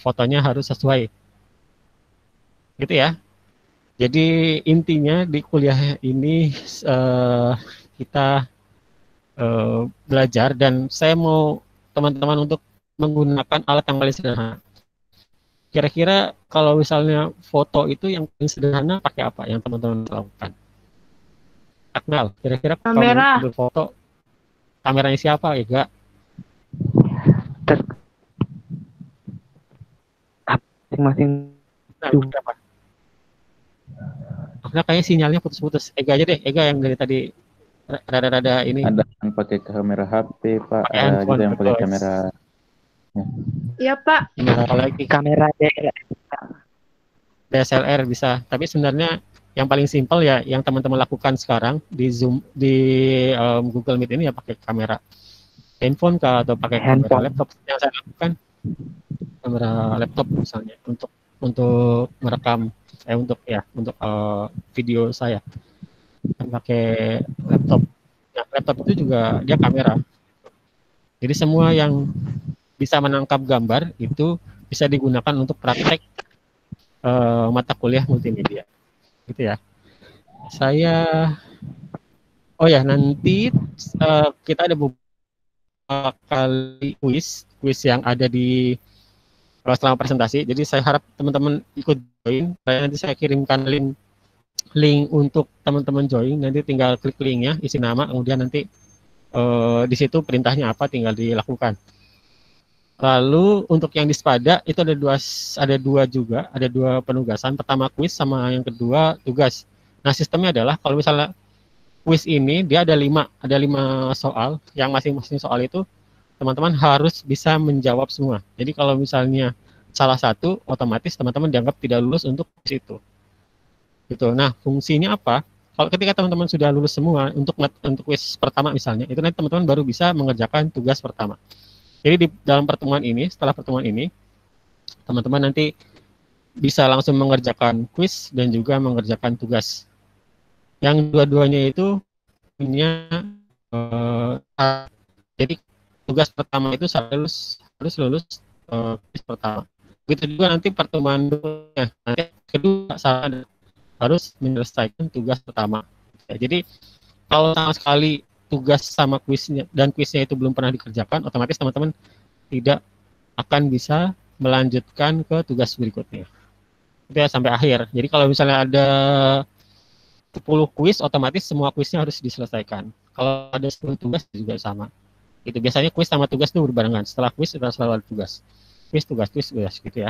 fotonya harus sesuai gitu ya. Jadi intinya di kuliah ini kita belajar, dan saya mau teman-teman untuk menggunakan alat yang paling sederhana. Kira-kira kalau misalnya foto itu yang paling sederhana pakai apa yang teman-teman lakukan? Akmal, kira-kira kamera kalau foto kameranya siapa, Ega? Masing-masing. Nah, kayaknya sinyalnya putus-putus. Ega aja deh, Ega yang dari tadi rada-rada ini. Ada yang pakai kamera HP, Pak. Ada yang pakai kamera. Iya, Pak. Apalagi kamera DSLR bisa. Tapi sebenarnya yang paling simpel ya yang teman-teman lakukan sekarang di Zoom, di Google Meet ini ya pakai kamera handphone kah, atau pakai kamera laptop yang saya lakukan. Kamera laptop misalnya untuk merekam untuk video saya pakai laptop. Nah, laptop itu juga dia kamera. Jadi semua yang bisa menangkap gambar itu bisa digunakan untuk praktek mata kuliah multimedia, gitu ya. Nanti kita ada beberapa kali kuis yang ada di selama presentasi, jadi saya harap teman-teman ikut join. Nanti saya kirimkan link untuk teman-teman join. Nanti tinggal klik linknya, isi nama, kemudian nanti di situ perintahnya apa tinggal dilakukan. Lalu untuk yang di Spada itu ada dua penugasan. Pertama kuis, sama yang kedua tugas. Nah, sistemnya adalah kalau misalnya kuis ini dia ada lima soal, yang masing-masing soal itu teman-teman harus bisa menjawab semua. Jadi kalau misalnya salah satu, otomatis teman-teman dianggap tidak lulus untuk kuis itu. Gitu. Nah, fungsinya apa? Kalau ketika teman-teman sudah lulus semua untuk kuis pertama misalnya, itu nanti teman-teman baru bisa mengerjakan tugas pertama. Jadi setelah pertemuan ini, teman-teman nanti bisa langsung mengerjakan kuis dan juga mengerjakan tugas. Yang dua-duanya itu punya jadi tugas pertama itu harus lulus kuis pertama. Begitu juga nanti pertemuan kedua harus menyelesaikan tugas pertama. Ya, jadi kalau sama sekali tugas sama kuisnya dan kuisnya itu belum pernah dikerjakan, otomatis teman-teman tidak akan bisa melanjutkan ke tugas berikutnya. Itu ya sampai akhir. Jadi kalau misalnya ada 10 kuis, otomatis semua kuisnya harus diselesaikan. Kalau ada 10 tugas juga sama. Itu biasanya kuis sama tugas itu berbarengan. Setelah kuis kita selalu ada tugas. Kuis, tugas gitu ya.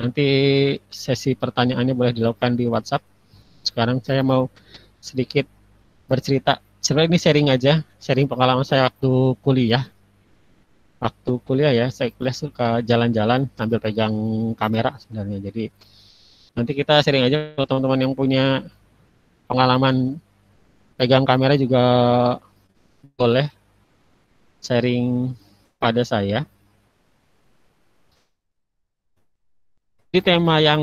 Nanti sesi pertanyaannya boleh dilakukan di WhatsApp. Sekarang saya mau sedikit bercerita. Sebenarnya ini sharing pengalaman saya waktu kuliah. Saya kuliah suka jalan-jalan sambil pegang kamera sebenarnya. Jadi nanti kita sharing aja, kalau teman-teman yang punya pengalaman pegang kamera juga boleh sharing pada saya. Di tema yang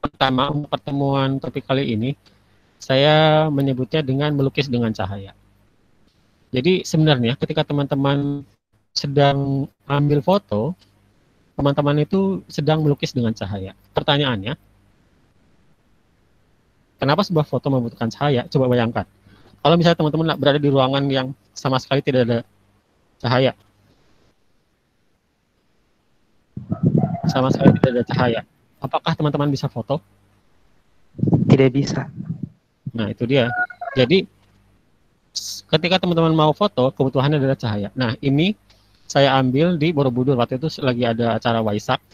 pertama untuk pertemuan topik kali ini, saya menyebutnya dengan melukis dengan cahaya. Jadi sebenarnya ketika teman-teman sedang ambil foto, teman-teman itu sedang melukis dengan cahaya. Pertanyaannya, kenapa sebuah foto membutuhkan cahaya? Coba bayangkan. Kalau misalnya teman-teman berada di ruangan yang sama sekali tidak ada cahaya. Sama sekali tidak ada cahaya. Apakah teman-teman bisa foto? Tidak bisa. Nah, itu dia. Jadi, ketika teman-teman mau foto, kebutuhannya adalah cahaya. Nah, ini saya ambil di Borobudur. Waktu itu lagi ada acara Waisak.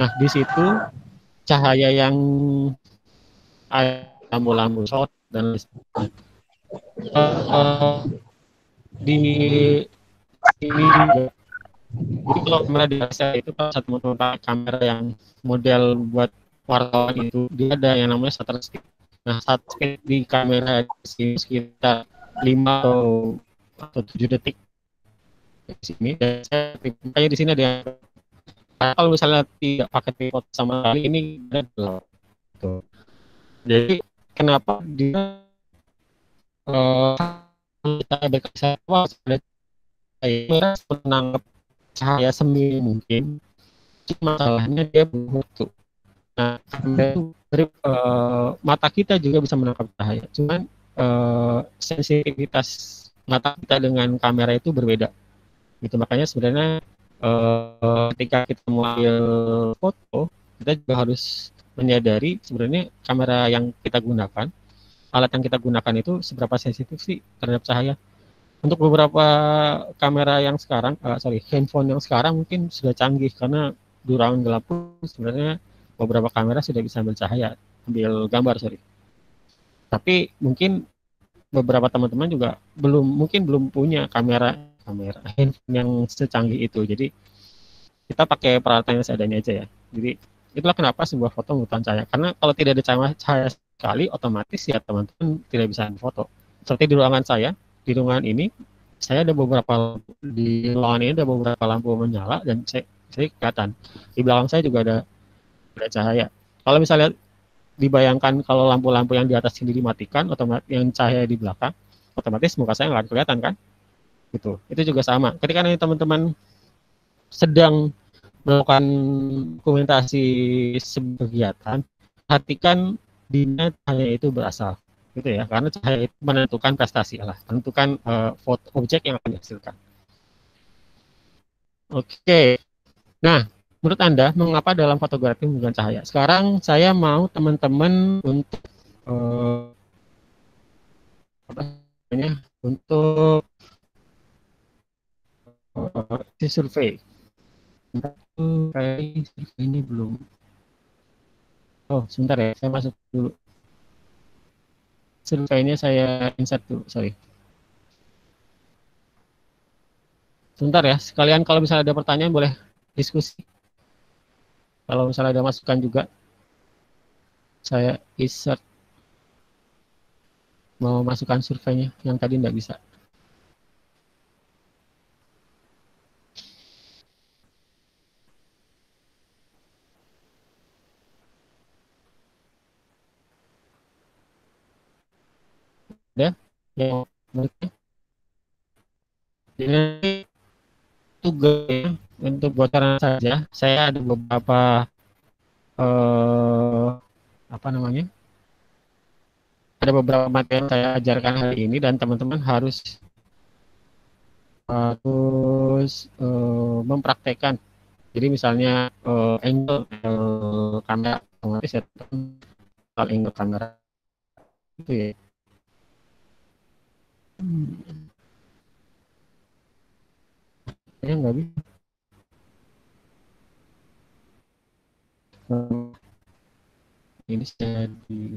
Nah, di situ cahaya yang lampu-lampu shot dan lain-lain. Di sini juga. Jadi kalau kamera biasa itu kalau satu teman-teman pakai kamera yang model buat wartawan itu, dia ada yang namanya shutter speed. Nah, shutter speed di kamera di sini sekitar 5 atau 7 detik di sini. Dan saya makanya di sini ada yang, kalau misalnya tidak pakai tripod sama sekali, ini ada blur. Jadi kenapa dia menangkap cahaya seminggu mungkin, masalahnya dia belum waktu. Nah, mata kita juga bisa menangkap cahaya, cuman sensitivitas mata kita dengan kamera itu berbeda. Gitu, makanya sebenarnya ketika kita mengambil foto, kita juga harus menyadari sebenarnya kamera yang kita gunakan, alat yang kita gunakan itu seberapa sensitif sih terhadap cahaya. Untuk beberapa kamera yang sekarang, handphone yang sekarang mungkin sudah canggih karena durangan gelap pun sebenarnya beberapa kamera sudah bisa ambil cahaya, ambil gambar, Tapi mungkin beberapa teman-teman juga belum punya kamera handphone yang secanggih itu. Jadi kita pakai peralatan yang seadanya aja ya. Jadi itulah kenapa sebuah foto membutuhkan cahaya. Karena kalau tidak ada cahaya sekali, otomatis ya teman-teman tidak bisa foto. Seperti di ruangan saya. Di ruangan ini, ada beberapa lampu menyala dan saya kelihatan. Di belakang saya juga ada cahaya. Kalau misalnya dibayangkan kalau lampu-lampu yang di atas ini dimatikan, otomatis yang cahaya di belakang, otomatis muka saya nggak kelihatan kan? Gitu. Itu juga sama. Ketika nanti teman-teman sedang melakukan dokumentasi kegiatan, perhatikan dimana cahaya itu berasal. Gitu ya, karena cahaya itu menentukan prestasi lah, menentukan foto objek yang akan dihasilkan. Oke. Nah, menurut Anda mengapa dalam fotografi menggunakan cahaya? Sekarang saya mau teman-teman untuk survei. Kayak survei ini belum. Oh, sebentar ya, saya masuk dulu. Surveinya saya insert dulu, Sebentar ya, sekalian kalau misalnya ada pertanyaan boleh diskusi. Kalau misalnya ada masukan juga, saya insert. Mau masukkan surveinya, yang tadi nggak bisa. Yang berikutnya jadi tugasnya untuk bocoran saja, saya ada beberapa ada beberapa materi yang saya ajarkan hari ini dan teman-teman harus mempraktekkan. Jadi misalnya angle kamera, otomatis ya soal angle kamera itu ya. Saya nggak bisa. Ini saya di.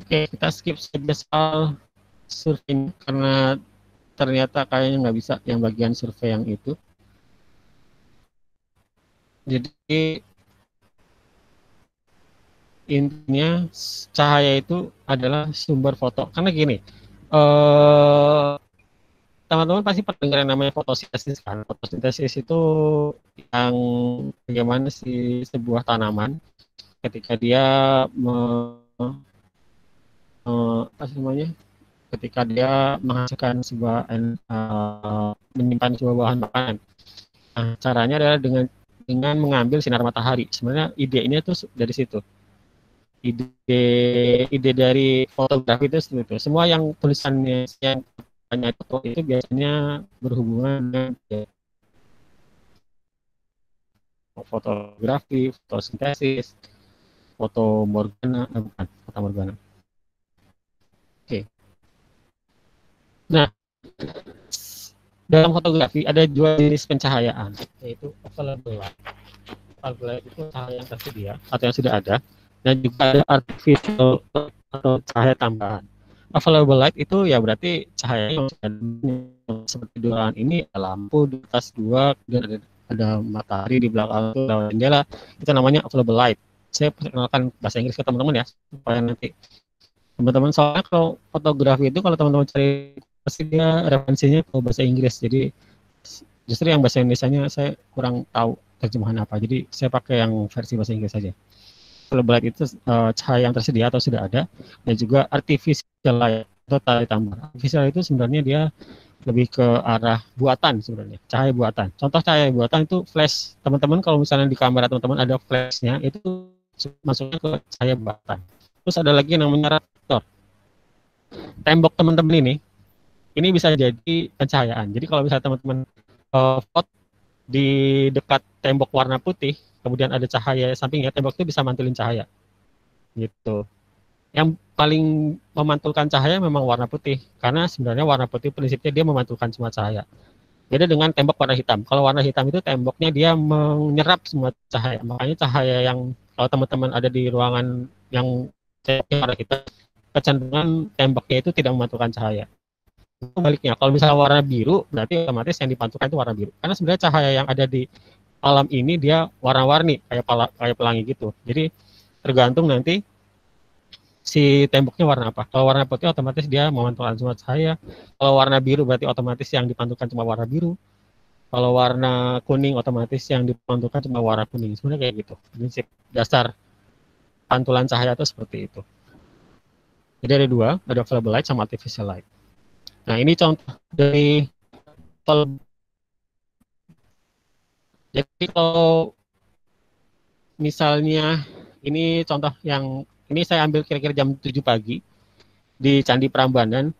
Oke, kita skip saja soal survei karena ternyata kayaknya nggak bisa yang bagian survei yang itu. Jadi intinya cahaya itu adalah sumber foto. Karena gini, teman-teman pasti pernah dengar yang namanya fotosintesis kan. Fotosintesis itu yang bagaimana sih sebuah tanaman ketika dia ketika dia menghasilkan sebuah menyimpan sebuah bahan makanan. Nah, caranya adalah dengan mengambil sinar matahari. Sebenarnya ide ini tuh dari situ. Ide dari fotografi itu seperti itu. Semua yang tulisannya yang banyak itu biasanya berhubungan dengan fotografi, fotosintesis, fata morgana. Oke. Nah, dalam fotografi ada dua jenis pencahayaan, yaitu available light. Available light itu cahaya yang tersedia atau yang sudah ada. Dan juga ada artificial atau cahaya tambahan. Available light itu ya berarti cahaya yang seperti di ruangan ini, lampu di atas dua, kemudian ada matahari di belakang itu, lewat jendela, itu namanya available light. Saya perkenalkan bahasa Inggris ke teman-teman ya, supaya nanti teman-teman, soalnya kalau fotografi itu kalau teman-teman cari pasti dia referensinya ke bahasa Inggris, jadi justru yang bahasa Indonesia-nya saya kurang tahu terjemahan apa, jadi saya pakai yang versi bahasa Inggris saja. Available light itu cahaya yang tersedia atau sudah ada, dan juga artificial light. atau tali tambang. Artifisial itu sebenarnya dia lebih ke arah buatan sebenarnya, cahaya buatan. Contoh cahaya buatan itu flash. Teman-teman kalau misalnya di kamera teman-teman ada flashnya, itu masuknya ke cahaya buatan. Terus ada lagi yang namanya reflektor. Tembok teman-teman ini bisa jadi pencahayaan. Jadi kalau misalnya teman-teman foto di dekat tembok warna putih, kemudian ada cahaya sampingnya, tembok itu bisa mantulin cahaya. Gitu. Yang paling memantulkan cahaya memang warna putih, karena sebenarnya warna putih prinsipnya dia memantulkan semua cahaya. Beda dengan tembok warna hitam. Kalau warna hitam itu temboknya dia menyerap semua cahaya. Makanya cahaya yang kalau teman-teman ada di ruangan yang temboknya warna hitam, kecenderungan temboknya itu tidak memantulkan cahaya. Sebaliknya, kalau misalnya warna biru, berarti otomatis yang dipantulkan itu warna biru. Karena sebenarnya cahaya yang ada di alam ini dia warna-warni kayak pelangi gitu. Jadi tergantung nanti si temboknya warna apa. Kalau warna putih otomatis dia memantulkan semua cahaya. Kalau warna biru berarti otomatis yang dipantulkan cuma warna biru. Kalau warna kuning otomatis yang dipantulkan cuma warna kuning. Sebenarnya kayak gitu. Prinsip dasar pantulan cahaya itu seperti itu. Jadi ada dua, ada available light sama artificial light. Nah ini contoh dari jadi kalau misalnya ini contoh yang ini saya ambil kira-kira jam 7 pagi di Candi Prambanan.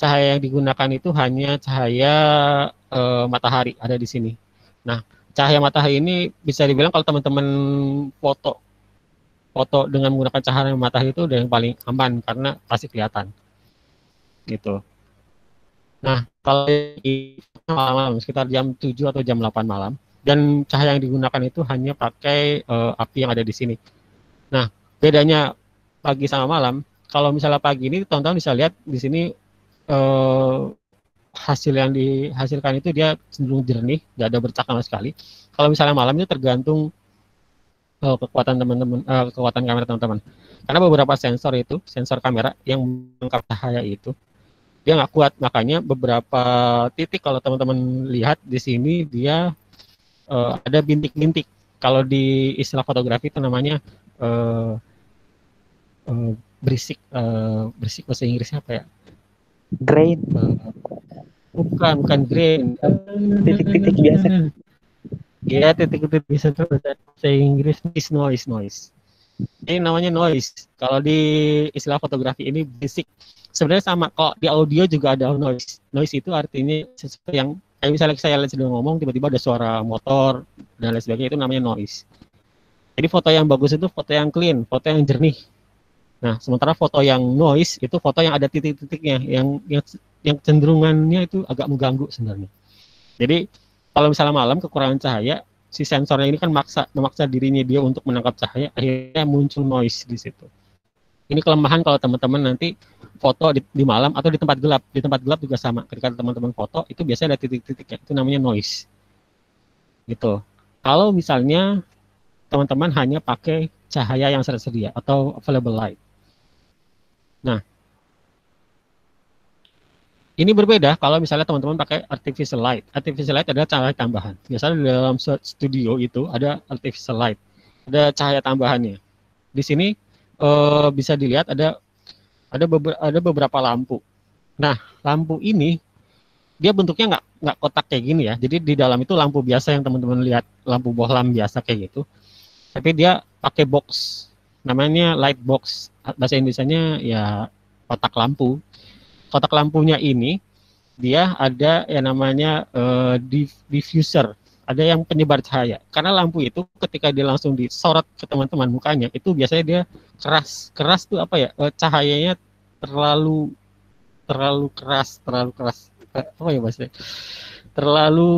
Cahaya yang digunakan itu hanya cahaya matahari ada di sini. Nah, cahaya matahari ini bisa dibilang kalau teman-teman foto dengan menggunakan cahaya matahari itu udah yang paling aman karena pasti kelihatan. Gitu. Nah, kalau malam-malam sekitar jam 7 atau jam 8 malam dan cahaya yang digunakan itu hanya pakai api yang ada di sini. Nah, bedanya pagi sama malam, kalau misalnya pagi ini teman-teman bisa lihat di sini hasil yang dihasilkan itu dia cenderung jernih, tidak ada bercak sama sekali. Kalau misalnya malam itu tergantung kekuatan teman-teman, kekuatan kamera teman-teman. Karena beberapa sensor itu, sensor kamera yang menangkap cahaya itu dia nggak kuat, makanya beberapa titik kalau teman-teman lihat di sini dia ada bintik-bintik. Kalau di istilah fotografi itu namanya berisik bahasa Inggrisnya apa ya? Grain. Bukan grain. Titik-titik biasa. Ya, titik-titik biasa itu bahasa Inggris is noise. Ini namanya noise. Kalau di istilah fotografi ini berisik. Sebenarnya sama kok, di audio juga ada noise. Noise itu artinya sesuatu yang kayak misalnya saya sedang ngomong tiba-tiba ada suara motor dan lain sebagainya, itu namanya noise. Jadi foto yang bagus itu foto yang clean, foto yang jernih. Nah, sementara foto yang noise itu foto yang ada titik-titiknya, yang cenderungannya itu agak mengganggu sebenarnya. Jadi kalau misalnya malam kekurangan cahaya, si sensornya ini kan memaksa dirinya dia untuk menangkap cahaya, akhirnya muncul noise di situ. Ini kelemahan kalau teman-teman nanti foto di malam atau di tempat gelap. Di tempat gelap juga sama. Ketika teman-teman foto itu biasanya ada titik-titiknya, itu namanya noise. Gitu. Kalau misalnya teman-teman hanya pakai cahaya yang tersedia atau available light. Nah, ini berbeda kalau misalnya teman-teman pakai artificial light. Artificial light adalah cahaya tambahan. Biasanya di dalam studio itu ada artificial light, ada cahaya tambahannya. Di sini bisa dilihat ada beberapa lampu. Nah, lampu ini dia bentuknya nggak kotak kayak gini ya. Jadi di dalam itu lampu biasa yang teman-teman lihat, lampu bohlam biasa kayak gitu. Tapi dia pakai box, namanya light box. Bahasa Indonesia-nya ya kotak lampu. Kotak lampunya ini dia ada yang namanya diffuser, ada yang penyebar cahaya. Karena lampu itu ketika dia langsung disorot ke teman-teman mukanya, itu biasanya dia keras. Keras tuh apa ya? Cahayanya terlalu keras. Apa ya bahasanya? Terlalu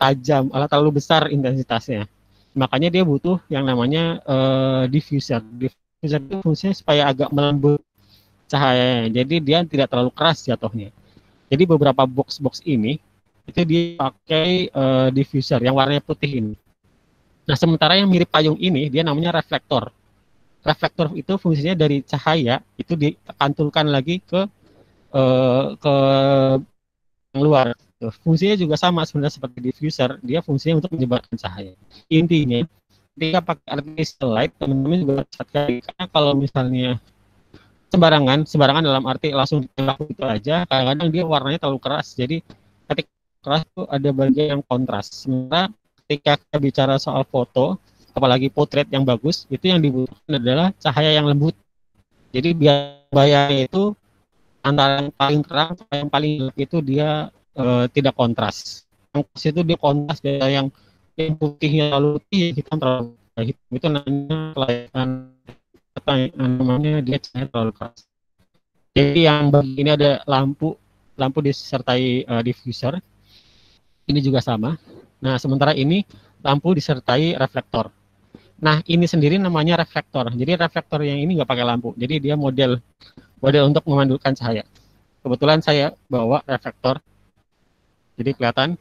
tajam, terlalu besar intensitasnya. Makanya dia butuh yang namanya diffuser. Diffuser itu fungsinya supaya agak melembut cahayanya. Jadi dia tidak terlalu keras jatuhnya. Jadi beberapa box-box ini itu dipakai diffuser yang warnanya putih ini. Nah, sementara yang mirip payung ini dia namanya reflektor. Reflektor itu fungsinya dari cahaya itu dipantulkan lagi ke yang luar. Fungsinya juga sama sebenarnya seperti diffuser, dia fungsinya untuk menyebarkan cahaya. Intinya ketika pakai artificial light teman-teman juga harus hati-hati, karena kalau misalnya sembarangan dalam arti langsung tembak itu aja, kadang-kadang dia warnanya terlalu keras. Jadi ketika keras itu ada bagian yang kontras. Sementara ketika kita bicara soal foto, apalagi potret yang bagus, itu yang dibutuhkan adalah cahaya yang lembut. Jadi biar bayarnya itu antara yang paling terang sama yang paling gelap itu dia tidak kontras. Yang pas itu dia kontras, dia yang putihnya lalu putih, hitam terlalu hitam, itu namanya dia cahaya terlalu keras. Jadi yang begini ada lampu disertai diffuser, ini juga sama. Nah sementara ini lampu disertai reflektor. Nah ini sendiri namanya reflektor. Jadi reflektor yang ini nggak pakai lampu, jadi dia model untuk memantulkan cahaya. Kebetulan saya bawa reflektor, jadi kelihatan.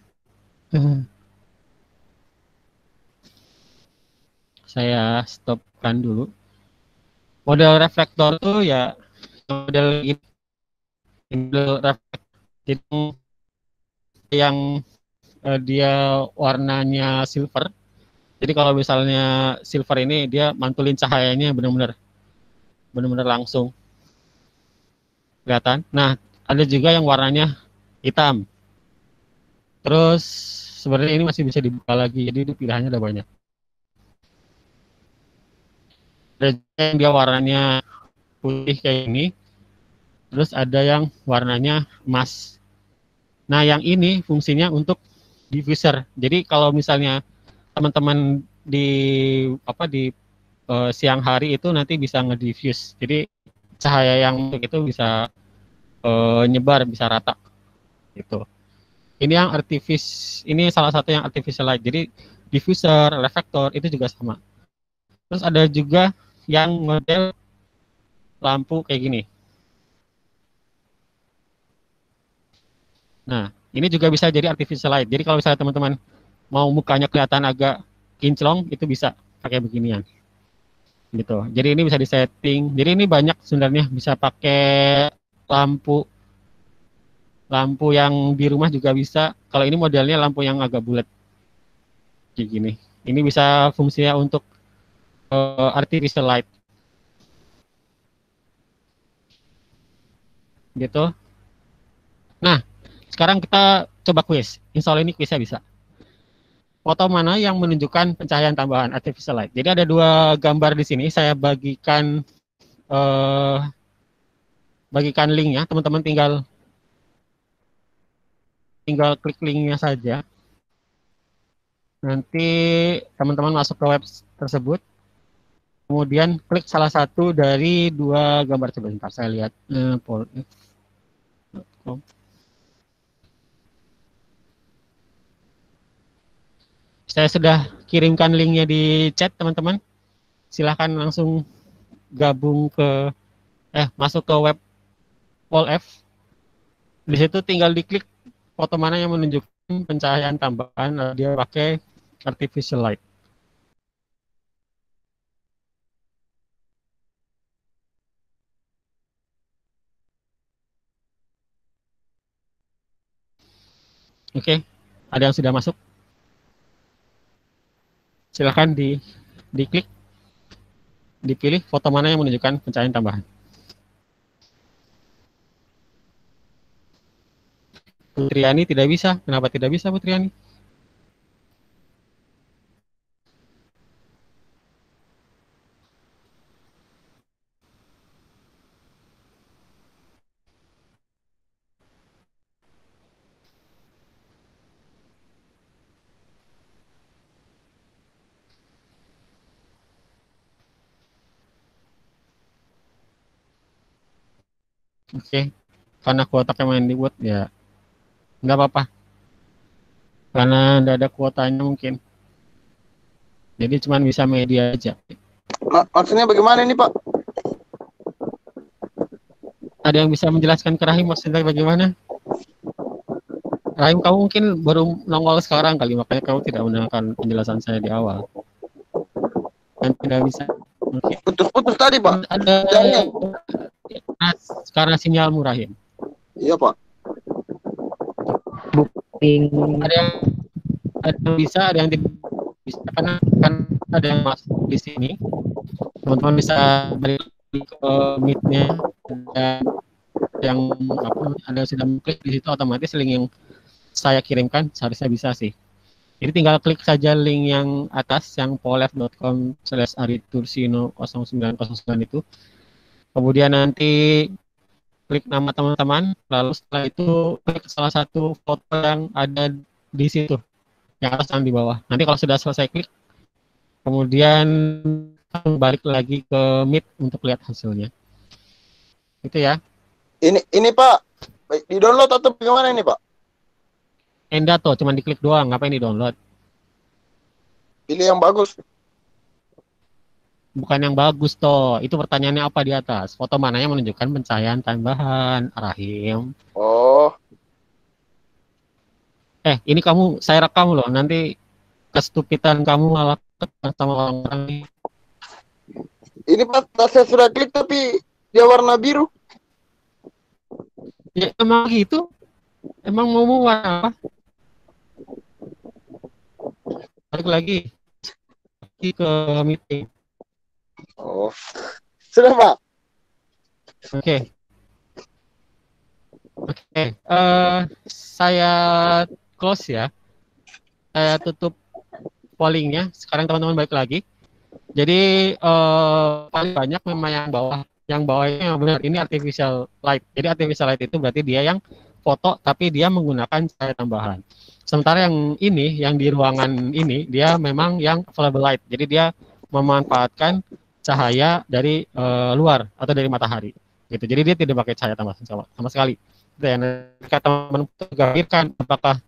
Saya stopkan dulu. Model reflektor tuh ya model ini, model reflektor itu yang dia warnanya silver. Jadi kalau misalnya silver ini dia mantulin cahayanya benar-benar langsung kelihatan. Nah ada juga yang warnanya hitam. Terus sebenarnya ini masih bisa dibuka lagi, jadi pilihannya ada banyak. Ada yang dia warnanya putih kayak ini, terus ada yang warnanya emas. Nah yang ini fungsinya untuk diffuser. Jadi kalau misalnya teman-teman di siang hari itu nanti bisa nge-diffuse. Jadi cahaya yang itu bisa nyebar, bisa rata gitu. Ini yang ini salah satu yang artificial light. Jadi diffuser, reflektor itu juga sama. Terus ada juga yang model lampu kayak gini. Nah, ini juga bisa jadi artificial light. Jadi kalau misalnya teman-teman mau mukanya kelihatan agak kinclong, itu bisa pakai beginian. Gitu. Jadi ini bisa disetting. Jadi ini banyak sebenarnya, bisa pakai lampu yang di rumah juga bisa. Kalau ini modelnya lampu yang agak bulat. Kayak gini. Ini bisa fungsinya untuk artificial light. Gitu. Nah, sekarang kita coba kuis. Insya Allah ini kuisnya bisa. Foto mana yang menunjukkan pencahayaan tambahan artificial light? Jadi ada dua gambar di sini. Saya bagikan linknya. Teman-teman tinggal klik linknya saja. Nanti teman-teman masuk ke web tersebut. Kemudian klik salah satu dari dua gambar. Coba sebentar saya lihat. Saya sudah kirimkan linknya di chat teman-teman. Silahkan langsung masuk ke web Polf. Di situ tinggal diklik foto mana yang menunjukkan pencahayaan tambahan. Dia pakai artificial light. Oke, ada yang sudah masuk? Silahkan diklik, dipilih foto mana yang menunjukkan pencahayaan tambahan. Putriani tidak bisa. Kenapa tidak bisa Putriani? Oke, karena kuotanya main di Word ya nggak apa-apa, karena nggak ada kuotanya mungkin, jadi cuman bisa media aja. Maksudnya bagaimana ini Pak? Ada yang bisa menjelaskan ke Rahim maksudnya bagaimana? Rahim, kamu mungkin baru nongol sekarang kali, makanya kamu tidak mendengarkan penjelasan saya di awal dan tidak bisa. Putus-putus tadi Pak. Ada karena sinyalmu Rahim. Iya Pak. Booking. Ada yang bisa, ada yang tidak bisa, karena kan ada yang masuk di sini. Teman-teman bisa balik ke meet-nya ada yang apa, ada sudah klik di situ, otomatis link yang saya kirimkan seharusnya bisa sih. Jadi tinggal klik saja link yang atas yang polef.com/aritursino0909 itu. Kemudian nanti klik nama teman-teman, lalu setelah itu klik salah satu foto yang ada di situ, yang atas dan di bawah. Nanti kalau sudah selesai klik, kemudian balik lagi ke Meet untuk lihat hasilnya. Itu ya. Ini Pak, di download atau bagaimana ini Pak? Endato, cuma diklik doang, ngapain di download? Pilih yang bagus. Bukan yang bagus toh, itu pertanyaannya apa di atas? Foto mananya menunjukkan pencahayaan tambahan, Rahim. Oh. Ini kamu, saya rekam loh, nanti kestupitan kamu malah ketemu sama orang-orang. Ini pas saya sudah klik tapi dia warna biru. Ya emang gitu, emang mau warna apa? Balik lagi ke meeting. Oh, sudah Pak. Oke. Saya close ya. Saya tutup pollingnya. Sekarang teman-teman balik lagi. Jadi paling banyak memang yang bawah. Yang bawahnya yang benar. Ini artificial light. Jadi artificial light itu berarti dia yang foto, tapi dia menggunakan cahaya tambahan. Sementara yang ini, yang di ruangan ini, dia memang yang available light. Jadi dia memanfaatkan cahaya dari luar atau dari matahari gitu. Jadi dia tidak pakai cahaya tambahan sama sekali. Dan ketika teman-teman gabirkan apakah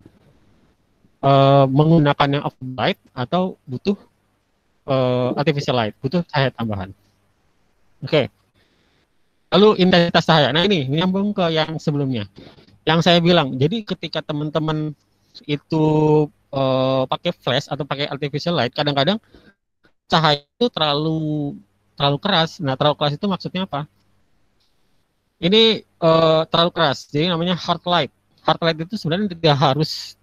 menggunakan yang off light atau butuh artificial light, butuh cahaya tambahan. Oke. Lalu intensitas cahaya. Nah ini nyambung ke yang sebelumnya. Yang saya bilang, jadi ketika teman-teman itu pakai flash atau pakai artificial light, kadang-kadang cahaya itu terlalu keras. Nah, terlalu keras itu maksudnya apa? Ini terlalu keras. Jadi namanya hard light. Hard light itu sebenarnya tidak harus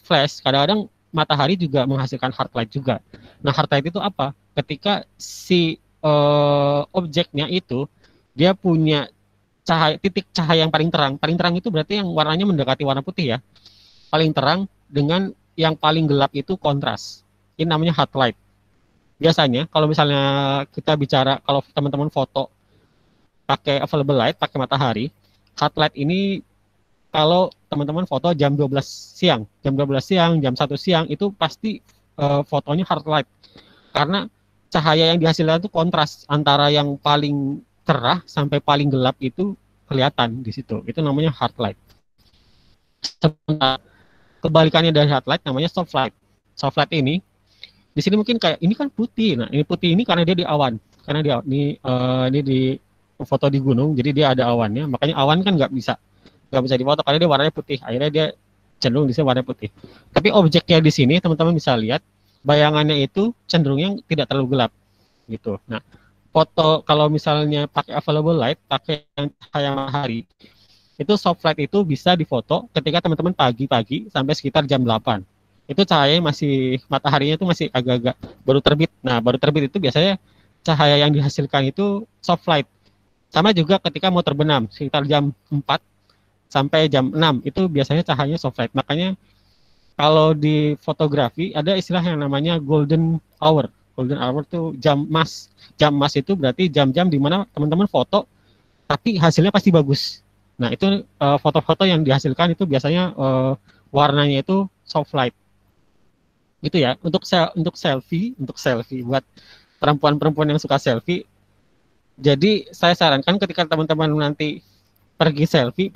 flash. Kadang-kadang matahari juga menghasilkan hard light juga. Nah, hard light itu apa? Ketika si objeknya itu dia punya cahaya, titik cahaya yang paling terang. Paling terang itu berarti yang warnanya mendekati warna putih ya. Paling terang dengan yang paling gelap itu kontras. Ini namanya hard light. Biasanya kalau misalnya kita bicara, kalau teman-teman foto pakai available light, pakai matahari, hard light ini kalau teman-teman foto jam 12 siang, jam 1 siang itu pasti fotonya hard light. Karena cahaya yang dihasilkan itu kontras antara yang paling cerah sampai paling gelap itu kelihatan di situ. Itu namanya hard light. Sementara kebalikannya dari hard light namanya soft light. Soft light ini di sini mungkin kayak ini kan putih. Nah, ini putih ini karena dia di awan. Karena dia ini di foto di gunung, jadi dia ada awannya. Makanya awan kan nggak bisa difoto karena dia warnanya putih. Akhirnya dia cenderung di sini warna putih. Tapi objeknya di sini teman-teman bisa lihat bayangannya itu cenderungnya tidak terlalu gelap gitu. Nah, foto kalau misalnya pakai available light, pakai yang cahaya matahari, itu soft light itu bisa difoto ketika teman-teman pagi-pagi sampai sekitar jam 8. Itu cahayanya masih, mataharinya itu masih agak-agak baru terbit. Nah, baru terbit itu biasanya cahaya yang dihasilkan itu soft light. Sama juga ketika mau terbenam, sekitar jam 4 sampai jam 6, itu biasanya cahayanya soft light. Makanya kalau di fotografi ada istilah yang namanya golden hour. Golden hour itu jam emas. Jam emas itu berarti jam-jam di mana teman-teman foto, tapi hasilnya pasti bagus. Nah, itu foto-foto yang dihasilkan itu biasanya warnanya itu soft light. Gitu ya, untuk selfie buat perempuan-perempuan yang suka selfie. Jadi saya sarankan ketika teman-teman nanti pergi selfie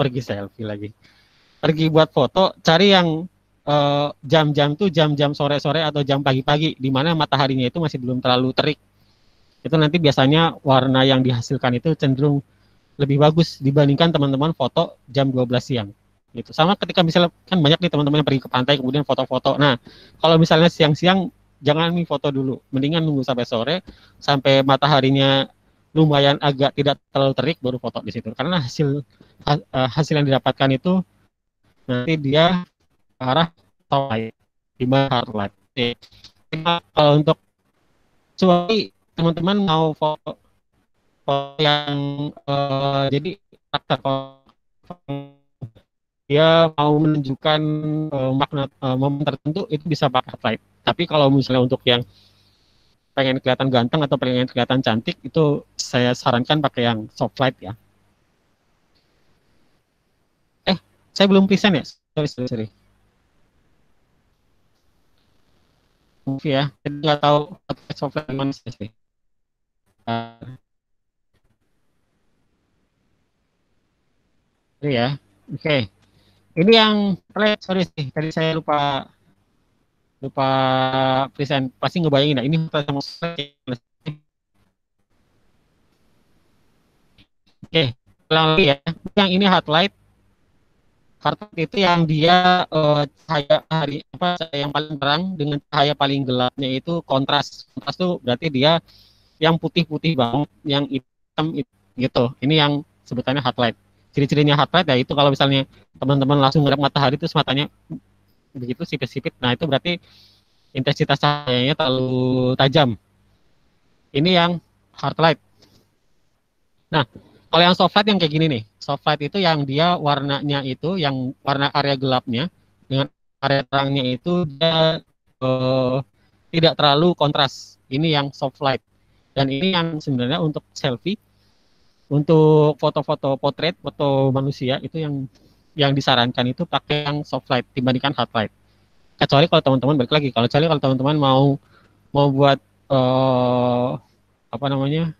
lagi, pergi buat foto, cari yang jam-jam tuh jam-jam sore-sore atau jam pagi-pagi di mana mataharinya itu masih belum terlalu terik. Itu nanti biasanya warna yang dihasilkan itu cenderung lebih bagus dibandingkan teman-teman foto jam 12 siang. Gitu. Sama ketika misalnya kan banyak nih teman-teman yang pergi ke pantai kemudian foto-foto. Nah, kalau misalnya siang-siang jangan nih foto dulu, mendingan nunggu sampai sore, sampai mataharinya lumayan agak tidak terlalu terik baru foto di situ. Karena hasil yang didapatkan itu nanti dia arah soft light, di mana hard light. Kalau untuk kecuali teman-teman mau foto yang jadi dia mau menunjukkan makna momen tertentu itu bisa pakai slide. Tapi kalau misalnya untuk yang pengen kelihatan ganteng atau pengen kelihatan cantik itu saya sarankan pakai yang soft light ya. Saya belum present ya, sorry. Movie ya, jadi nggak tahu soft light mana sih. Ini ya, oke. Ini yang sorry sih, tadi saya lupa present, pasti ngebayangin nah ini sama slide. Oke, ulang lagi ya. Yang ini highlight. Highlight itu yang dia cahaya hari apa yang paling terang dengan cahaya paling gelapnya itu kontras. Kontras itu berarti dia yang putih-putih banget, yang hitam itu, gitu. Ini yang sebutannya highlight. Ciri-cirinya highlight ya itu kalau misalnya teman-teman langsung ngerap matahari terus matanya begitu sipit-sipit, nah itu berarti intensitas cahayanya terlalu tajam. Ini yang hard light. Nah, kalau yang soft light yang kayak gini nih, soft light itu yang dia warnanya itu, yang warna area gelapnya dengan area terangnya itu dia tidak terlalu kontras. Ini yang soft light. Dan ini yang sebenarnya untuk selfie, untuk foto-foto potret, foto manusia itu yang disarankan itu pakai yang soft light dibandingkan hard light. Kecuali kalau teman-teman balik lagi, kalau teman-teman mau buat apa namanya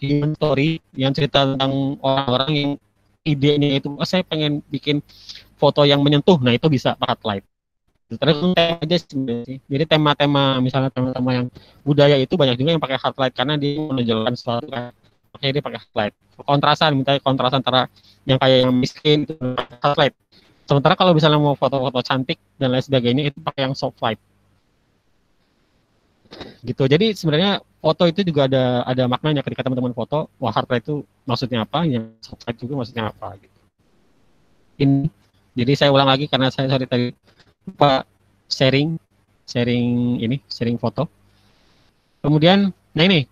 human story yang cerita tentang orang-orang yang idenya itu saya pengen bikin foto yang menyentuh, nah itu bisa hard light. Terus aja sih. Jadi tema-tema misalnya tema-tema yang budaya itu banyak juga yang pakai hard light karena dia menonjolkan suatu jadi pakai slide. Kontrasan, minta kontrasan antara yang kaya yang miskin itu pakai slide. Sementara kalau misalnya mau foto-foto cantik dan lain sebagainya itu pakai yang soft light. Gitu. Jadi sebenarnya foto itu juga ada maknanya ketika teman-teman foto, wah hard light itu maksudnya apa, yang soft light juga maksudnya apa gitu. Ini jadi saya ulang lagi karena saya tadi lupa sharing foto. Kemudian nah ini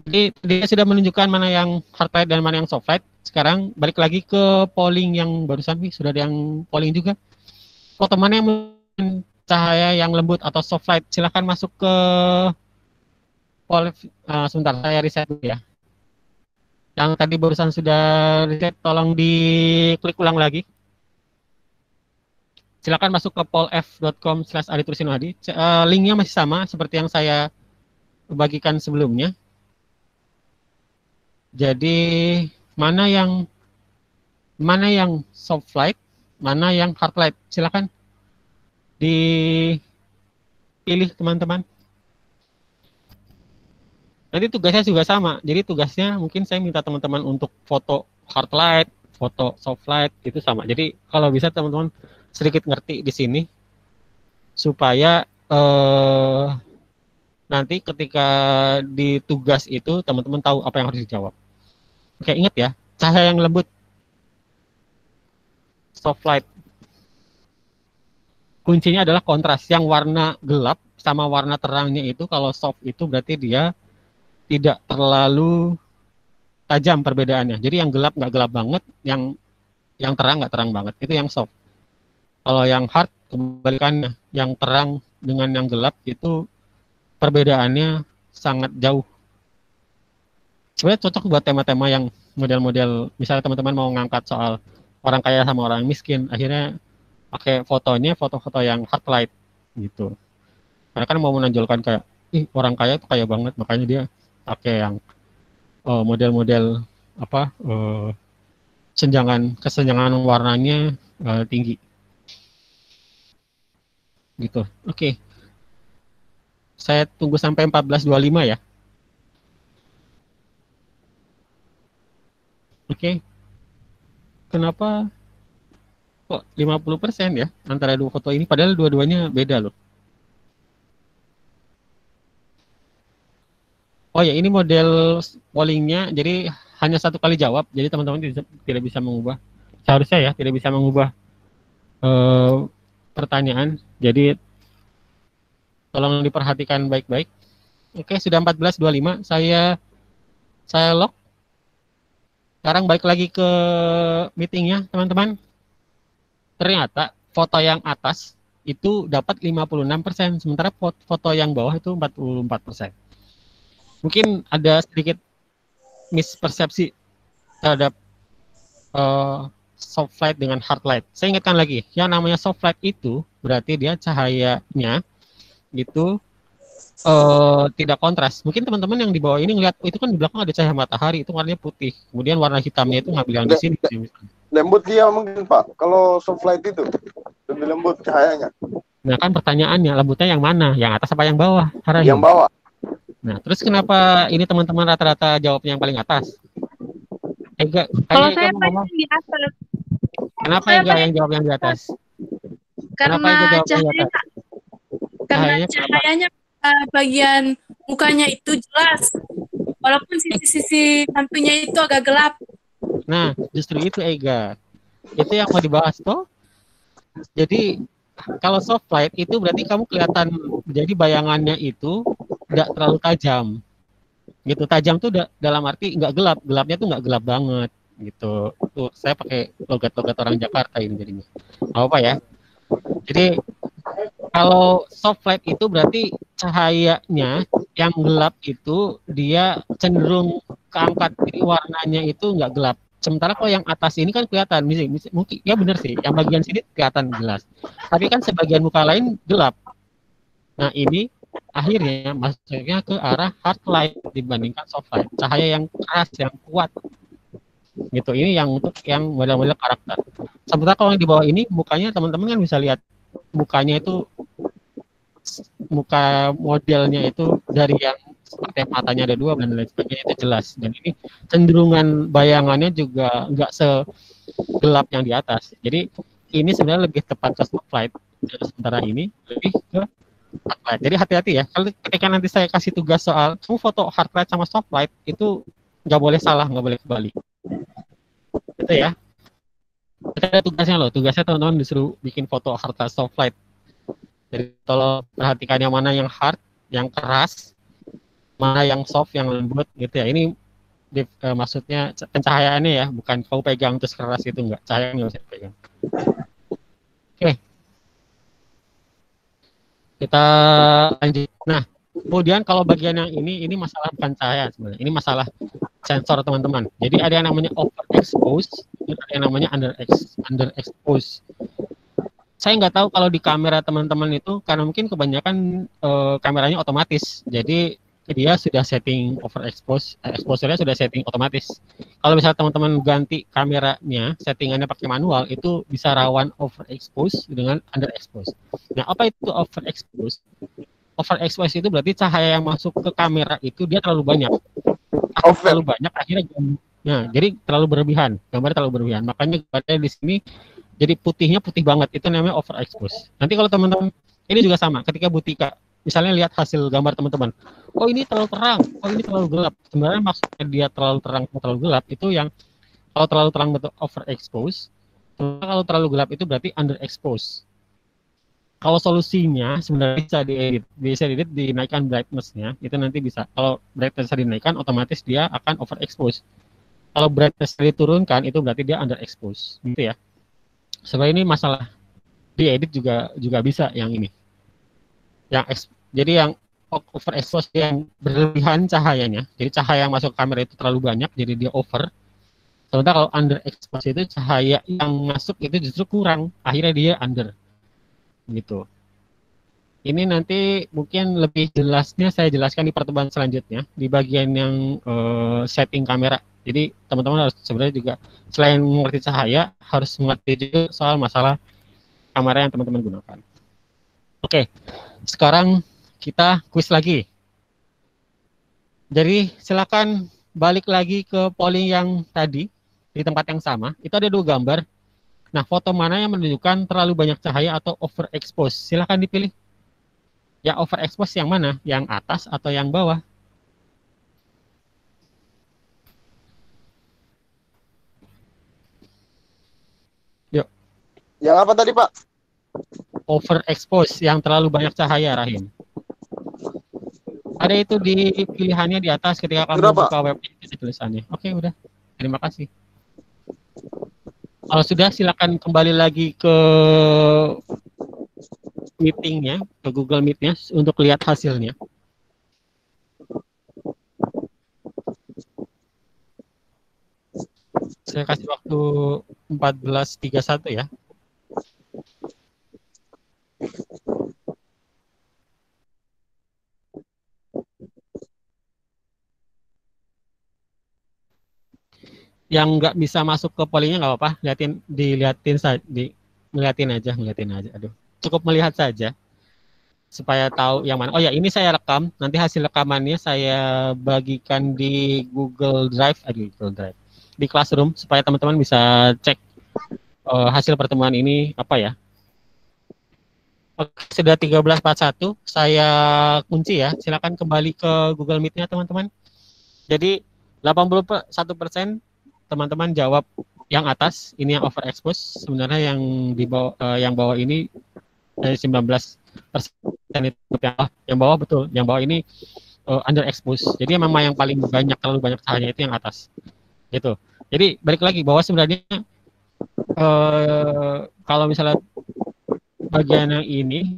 jadi dia sudah menunjukkan mana yang hard light dan mana yang soft light. Sekarang balik lagi ke polling yang barusan, sudah ada yang polling juga. Foto mana yang cahaya yang lembut atau soft light? Silahkan masuk ke poll. Sebentar saya reset dulu ya. Yang tadi barusan sudah reset, tolong diklik ulang lagi. Silahkan masuk ke pollf.com/aditrusinwahdi. Linknya masih sama seperti yang saya bagikan sebelumnya. Jadi mana yang soft light, mana yang hard light, silakan dipilih teman-teman. Nanti tugasnya juga sama. Jadi tugasnya mungkin saya minta teman-teman untuk foto hard light, foto soft light itu sama. Jadi kalau bisa teman-teman sedikit ngerti di sini supaya nanti ketika di tugas itu teman-teman tahu apa yang harus dijawab. Oke, ingat ya, cahaya yang lembut, soft light. Kuncinya adalah kontras, yang warna gelap sama warna terangnya itu kalau soft itu berarti dia tidak terlalu tajam perbedaannya. Jadi yang gelap nggak gelap banget, yang terang nggak terang banget, itu yang soft. Kalau yang hard, kebalikannya, yang terang dengan yang gelap itu perbedaannya sangat jauh. Sebenarnya cocok buat tema-tema yang model-model, misalnya teman-teman mau ngangkat soal orang kaya sama orang miskin, akhirnya pakai foto-foto yang hard light gitu. Karena kan mau menonjolkan kayak, orang kaya itu kaya banget, makanya dia pakai yang model-model apa kesenjangan warnanya tinggi. Gitu. Oke. Saya tunggu sampai 14.25 ya. Oke. Kenapa kok 50% ya antara dua foto ini? Padahal dua-duanya beda loh. Oh ya, ini model pollingnya. Jadi hanya satu kali jawab. Jadi teman-teman tidak bisa mengubah. Seharusnya ya tidak bisa mengubah pertanyaan. Jadi tolong diperhatikan baik-baik. Oke, sudah 14.25. Saya lock. Sekarang balik lagi ke meetingnya, teman-teman. Ternyata foto yang atas itu dapat 56%, sementara foto yang bawah itu 44%. Mungkin ada sedikit mispersepsi terhadap soft light dengan hard light. Saya ingatkan lagi, yang namanya soft light itu berarti dia cahayanya itu tidak kontras. Mungkin teman-teman yang di bawah ini ngelihat, oh, itu kan di belakang ada cahaya matahari, itu warnanya putih. Kemudian warna hitamnya itu ngambil yang di sini. Lembut dia mungkin, Pak, kalau soft light itu lebih lembut cahayanya. Nah, kan pertanyaannya, lembutnya yang mana? Yang atas apa yang bawah? Rahim? Yang bawah. Nah, terus kenapa ini teman-teman rata-rata jawabnya yang paling atas? Ega, kalau saya paling di atas. Kenapa Ega yang jawab yang di atas? Karena cahayanya bagian mukanya itu jelas, walaupun sisi-sisi sampingnya itu agak gelap. Nah, justru itu Ega, itu yang mau dibahas toh. Jadi kalau soft light itu berarti kamu kelihatan, jadi bayangannya itu tidak terlalu tajam, gitu. Tajam tuh dalam arti nggak gelap, gelapnya tuh nggak gelap banget, gitu. Tuh saya pakai logat-logat orang Jakarta ini jadinya. Nggak apa ya? Jadi kalau soft light itu berarti cahayanya yang gelap itu dia cenderung keangkat, jadi warnanya itu nggak gelap. Sementara kalau yang atas ini kan kelihatan, mungkin ya benar sih, yang bagian sini kelihatan jelas. Tapi kan sebagian muka lain gelap. Nah ini akhirnya masuknya ke arah hard light dibandingkan soft light, cahaya yang keras, yang kuat. Gitu, ini yang untuk yang model-model karakter. Sementara kalau yang di bawah ini mukanya teman-teman kan bisa lihat. Mukanya itu, muka modelnya itu dari yang seperti matanya ada dua dan lain sebagainya itu jelas. Dan ini cenderungan bayangannya juga nggak segelap yang di atas. Jadi ini sebenarnya lebih tepat ke soft light, sementara ini lebih ke hard light. Jadi hati-hati ya, kalau ketika nanti saya kasih tugas soal kamu foto hard light sama soft light, itu nggak boleh salah, nggak boleh kebalik. Gitu ya. Ada tugasnya loh, tugasnya teman-teman disuruh bikin foto hard light, soft light. Jadi tolong perhatikan yang mana yang hard, yang keras, mana yang soft, yang lembut gitu ya. Ini maksudnya pencahayaannya ya, bukan kau pegang terus keras itu enggak, cahaya nggak bisa pegang. Oke. Kita lanjut. Nah, kemudian kalau bagian yang ini masalah bukan cahaya sebenarnya, ini masalah sensor teman-teman. Jadi ada yang namanya overexpose, ada yang namanya underexpose. Saya nggak tahu kalau di kamera teman-teman itu, karena mungkin kebanyakan kameranya otomatis. Jadi dia sudah setting overexpose, exposure-nya sudah setting otomatis. Kalau misalnya teman-teman ganti kameranya, settingannya pakai manual, itu bisa rawan overexpose dengan underexpose. Nah, apa itu overexpose? Overexpose itu berarti cahaya yang masuk ke kamera itu dia terlalu banyak. Terlalu banyak akhirnya, nah, jadi terlalu berlebihan, gambarnya terlalu berlebihan. Makanya gambarnya di sini jadi putihnya putih banget, itu namanya overexpose. Nanti kalau teman-teman, ini juga sama, ketika butika, misalnya lihat hasil gambar teman-teman, oh ini terlalu terang, oh ini terlalu gelap. Sebenarnya maksudnya dia terlalu terang, terlalu gelap, itu yang kalau terlalu terang itu overexpose, kalau terlalu gelap itu berarti underexpose. Kalau solusinya sebenarnya bisa diedit dinaikkan brightness-nya, itu nanti bisa. Kalau brightness-nya dinaikkan, otomatis dia akan overexpose. Kalau brightness-nya diturunkan, itu berarti dia underexpose, gitu ya. Sebab ini masalah diedit juga bisa yang ini. Jadi yang overexpose yang berlebihan cahayanya, jadi cahaya yang masuk ke kamera itu terlalu banyak, jadi dia over. Sementara kalau underexpose itu cahaya yang masuk itu justru kurang, akhirnya dia under. Gitu. Ini nanti mungkin lebih jelasnya saya jelaskan di pertemuan selanjutnya di bagian yang setting kamera. Jadi teman-teman harus sebenarnya juga selain mengerti cahaya harus mengerti juga soal masalah kamera yang teman-teman gunakan. Oke, sekarang kita kuis lagi. Jadi silakan balik lagi ke polling yang tadi di tempat yang sama. Itu ada dua gambar. Nah, foto mana yang menunjukkan terlalu banyak cahaya atau overexpose? Silahkan dipilih. Ya, overexpose yang mana? Yang atas atau yang bawah? Yuk. Yang apa tadi, Pak? Overexpose, yang terlalu banyak cahaya, Rahim. Ada itu di pilihannya di atas ketika kamu buka web, tulisannya. Oke, udah. Terima kasih. Kalau sudah, silakan kembali lagi ke meetingnya, ke Google Meet-nya untuk lihat hasilnya. Saya kasih waktu 14.31 ya. Yang nggak bisa masuk ke pollingnya nggak apa-apa, liatin, ngeliatin aja. Aduh, cukup melihat saja supaya tahu yang mana. Oh ya, ini saya rekam. Nanti hasil rekamannya saya bagikan di Google Drive, di Classroom supaya teman-teman bisa cek hasil pertemuan ini apa ya. Oke, sudah 13.41, saya kunci ya. Silakan kembali ke Google Meet-nya teman-teman. Jadi 81% teman-teman jawab yang atas, ini yang overexpose. Sebenarnya yang bawah ini 19% itu yang bawah, betul. Yang bawah ini underexpose. Jadi memang yang paling banyak, terlalu banyak usahanya itu yang atas. Gitu. Jadi balik lagi bahwa sebenarnya kalau misalnya bagian yang ini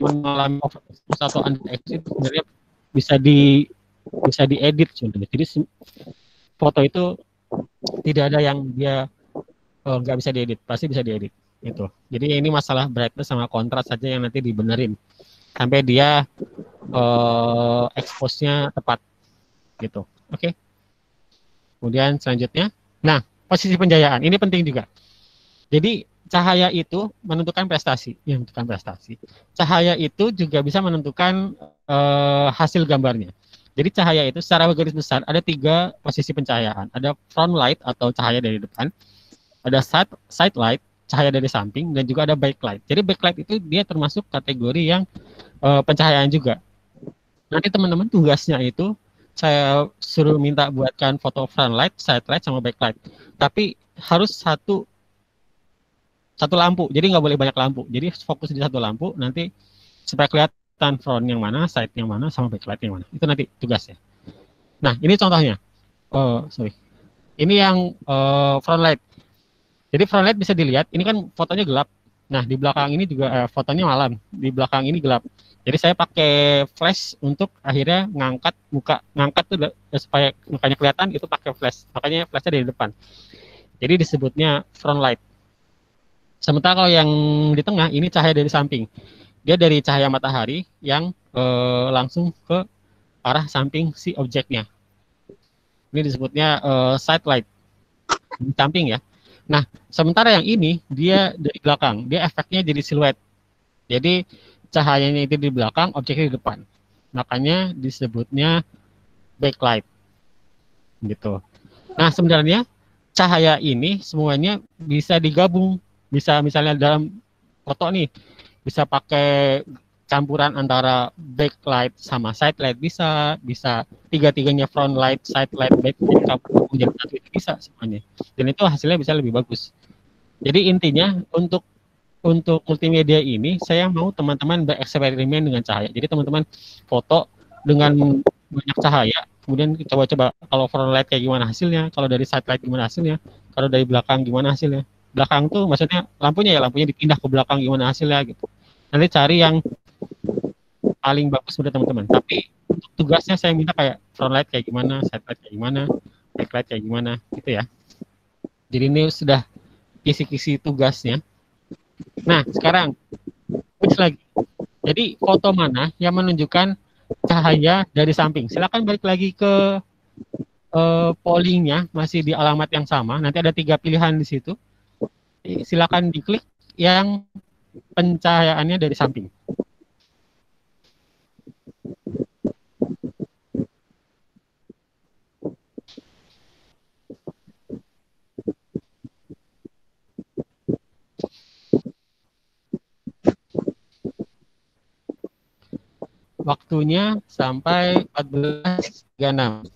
mengalami overexpose atau underexpose, sebenarnya bisa diedit sebenarnya. Jadi foto itu tidak ada yang dia nggak bisa diedit, pasti bisa diedit gitu. Jadi ini masalah brightness sama kontras saja yang nanti dibenerin sampai dia expose-nya tepat gitu. Oke. Kemudian selanjutnya, nah posisi penjayaan ini penting juga. Jadi cahaya itu menentukan prestasi, ya, menentukan prestasi. Cahaya itu juga bisa menentukan hasil gambarnya. Jadi cahaya itu secara garis besar ada 3 posisi pencahayaan. Ada front light atau cahaya dari depan, ada side light, cahaya dari samping, dan juga ada backlight. Jadi backlight itu dia termasuk kategori yang pencahayaan juga. Nanti teman-teman tugasnya itu saya suruh minta buatkan foto front light, side light, sama backlight. Tapi harus satu lampu, jadi nggak boleh banyak lampu. Jadi fokus di satu lampu nanti supaya kelihatan front yang mana, side yang mana, sama backlight yang mana. Itu nanti tugasnya. Nah, ini contohnya. Oh, sorry. Ini yang front light. Jadi front light bisa dilihat, ini kan fotonya gelap. Nah, di belakang ini juga fotonya malam. Di belakang ini gelap. Jadi saya pakai flash untuk akhirnya ngangkat muka. Ngangkat tuh supaya mukanya kelihatan, itu pakai flash. Makanya flashnya dari depan. Jadi disebutnya front light. Sementara kalau yang di tengah, ini cahaya dari samping. Dia dari cahaya matahari yang langsung ke arah samping si objeknya. Ini disebutnya side light, di samping ya. Nah, sementara yang ini dia dari belakang, dia efeknya jadi siluet. Jadi cahayanya itu di belakang, objeknya di depan. Makanya disebutnya backlight. Gitu. Nah, sebenarnya cahaya ini semuanya bisa digabung. Bisa misalnya dalam foto nih, bisa pakai campuran antara backlight sama side light, bisa tiga-tiganya front light, side light, backlight campur menjadi satu, itu bisa semuanya. Dan itu hasilnya bisa lebih bagus. Jadi intinya untuk multimedia ini saya mau teman-teman bereksperimen dengan cahaya. Jadi teman-teman foto dengan banyak cahaya, kemudian coba-coba kalau front light kayak gimana hasilnya, kalau dari side light gimana hasilnya, kalau dari belakang gimana hasilnya. Belakang tuh maksudnya lampunya dipindah ke belakang gimana hasilnya gitu. Nanti cari yang paling bagus buat teman-teman. Tapi untuk tugasnya saya minta kayak front light kayak gimana, side light kayak gimana, backlight kayak gimana gitu ya. Jadi ini sudah kisi-kisi tugasnya. Nah, sekarang switch lagi. Jadi foto mana yang menunjukkan cahaya dari samping? Silakan balik lagi ke pollingnya, masih di alamat yang sama. Nanti ada 3 pilihan di situ. Silakan diklik yang pencahayaannya dari samping. Waktunya sampai 14.36.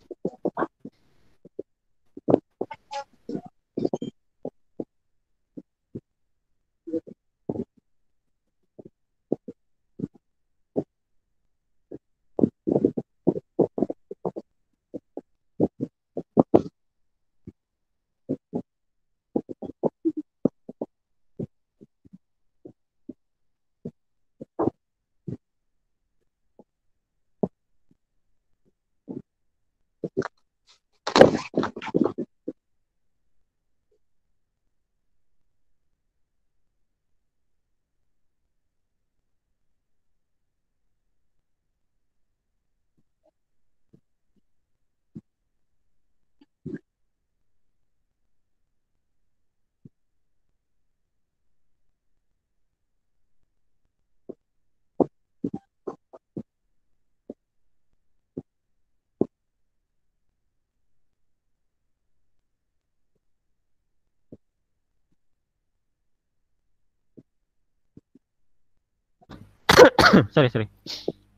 sorry.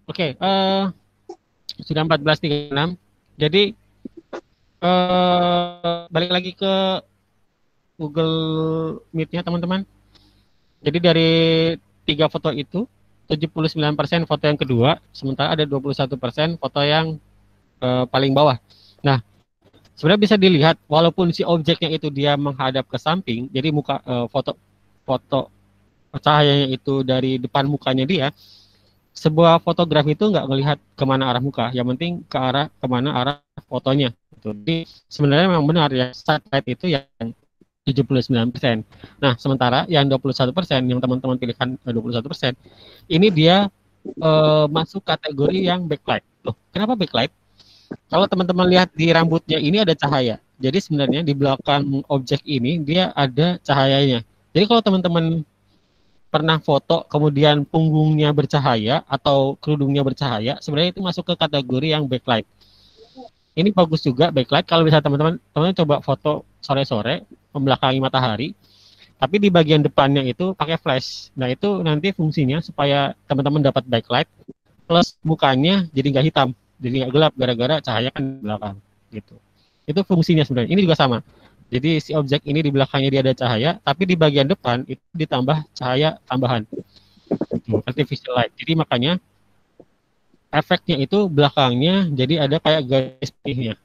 Oke, sudah 14.36. Jadi balik lagi ke Google Meet-nya teman-teman. Jadi dari 3 foto itu 79% foto yang kedua, sementara ada 21% foto yang paling bawah. Nah, sebenarnya bisa dilihat walaupun si objeknya itu dia menghadap ke samping, jadi muka foto cahayanya itu dari depan mukanya dia, sebuah fotografi itu nggak melihat kemana arah muka, yang penting ke arah kemana arah fotonya. Jadi sebenarnya memang benar ya, satellite itu yang 79%. Nah, sementara yang 21%, yang teman-teman pilihkan 21%, ini dia masuk kategori yang backlight. Loh, kenapa backlight? Kalau teman-teman lihat di rambutnya ini ada cahaya. Jadi sebenarnya di belakang objek ini dia ada cahayanya. Jadi kalau teman-teman pernah foto kemudian punggungnya bercahaya atau kerudungnya bercahaya, sebenarnya itu masuk ke kategori yang backlight. Ini bagus juga backlight kalau bisa teman-teman coba foto sore-sore membelakangi matahari, tapi di bagian depannya itu pakai flash. Nah, itu nanti fungsinya supaya teman-teman dapat backlight plus mukanya jadi nggak hitam, jadi nggak gelap gara-gara cahaya kan di belakang gitu. Itu fungsinya sebenarnya. Ini juga sama. Jadi si objek ini di belakangnya dia ada cahaya, tapi di bagian depan itu ditambah cahaya tambahan. Gitu, artificial light. Jadi makanya efeknya itu belakangnya jadi ada kayak garis putihnya.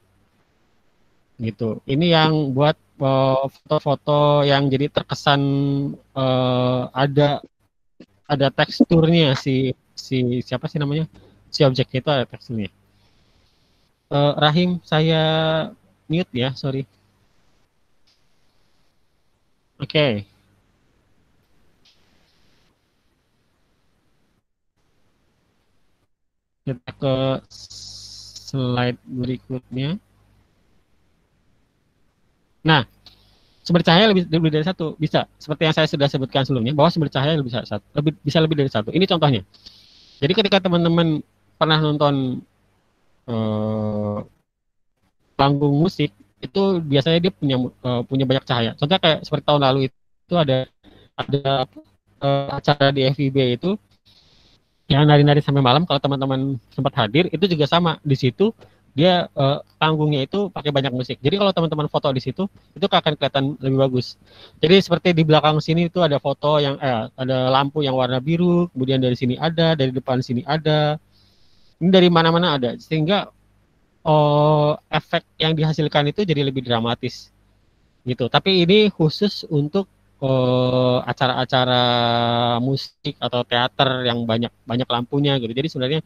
Gitu. Ini yang buat foto-foto yang jadi terkesan ada teksturnya, si siapa sih namanya? Si objeknya itu ada teksturnya. Rahim, saya mute ya, sorry. Oke. Kita ke slide berikutnya. Nah, sumber cahaya lebih dari satu bisa. Seperti yang saya sudah sebutkan sebelumnya, bahwa sumber cahaya bisa lebih dari satu. Ini contohnya. Jadi ketika teman-teman pernah nonton panggung musik, itu biasanya dia punya banyak cahaya. Contohnya kayak seperti tahun lalu itu ada acara di FIB itu yang nari-nari sampai malam, kalau teman-teman sempat hadir itu juga sama. Di situ dia panggungnya itu pakai banyak musik. Jadi kalau teman-teman foto di situ itu akan kelihatan lebih bagus. Jadi seperti di belakang sini itu ada foto yang ada lampu yang warna biru, kemudian dari sini ada, dari depan sini ada. Ini dari mana-mana ada, sehingga efek yang dihasilkan itu jadi lebih dramatis gitu. Tapi ini khusus untuk acara-acara musik atau teater yang banyak lampunya gitu. Jadi sebenarnya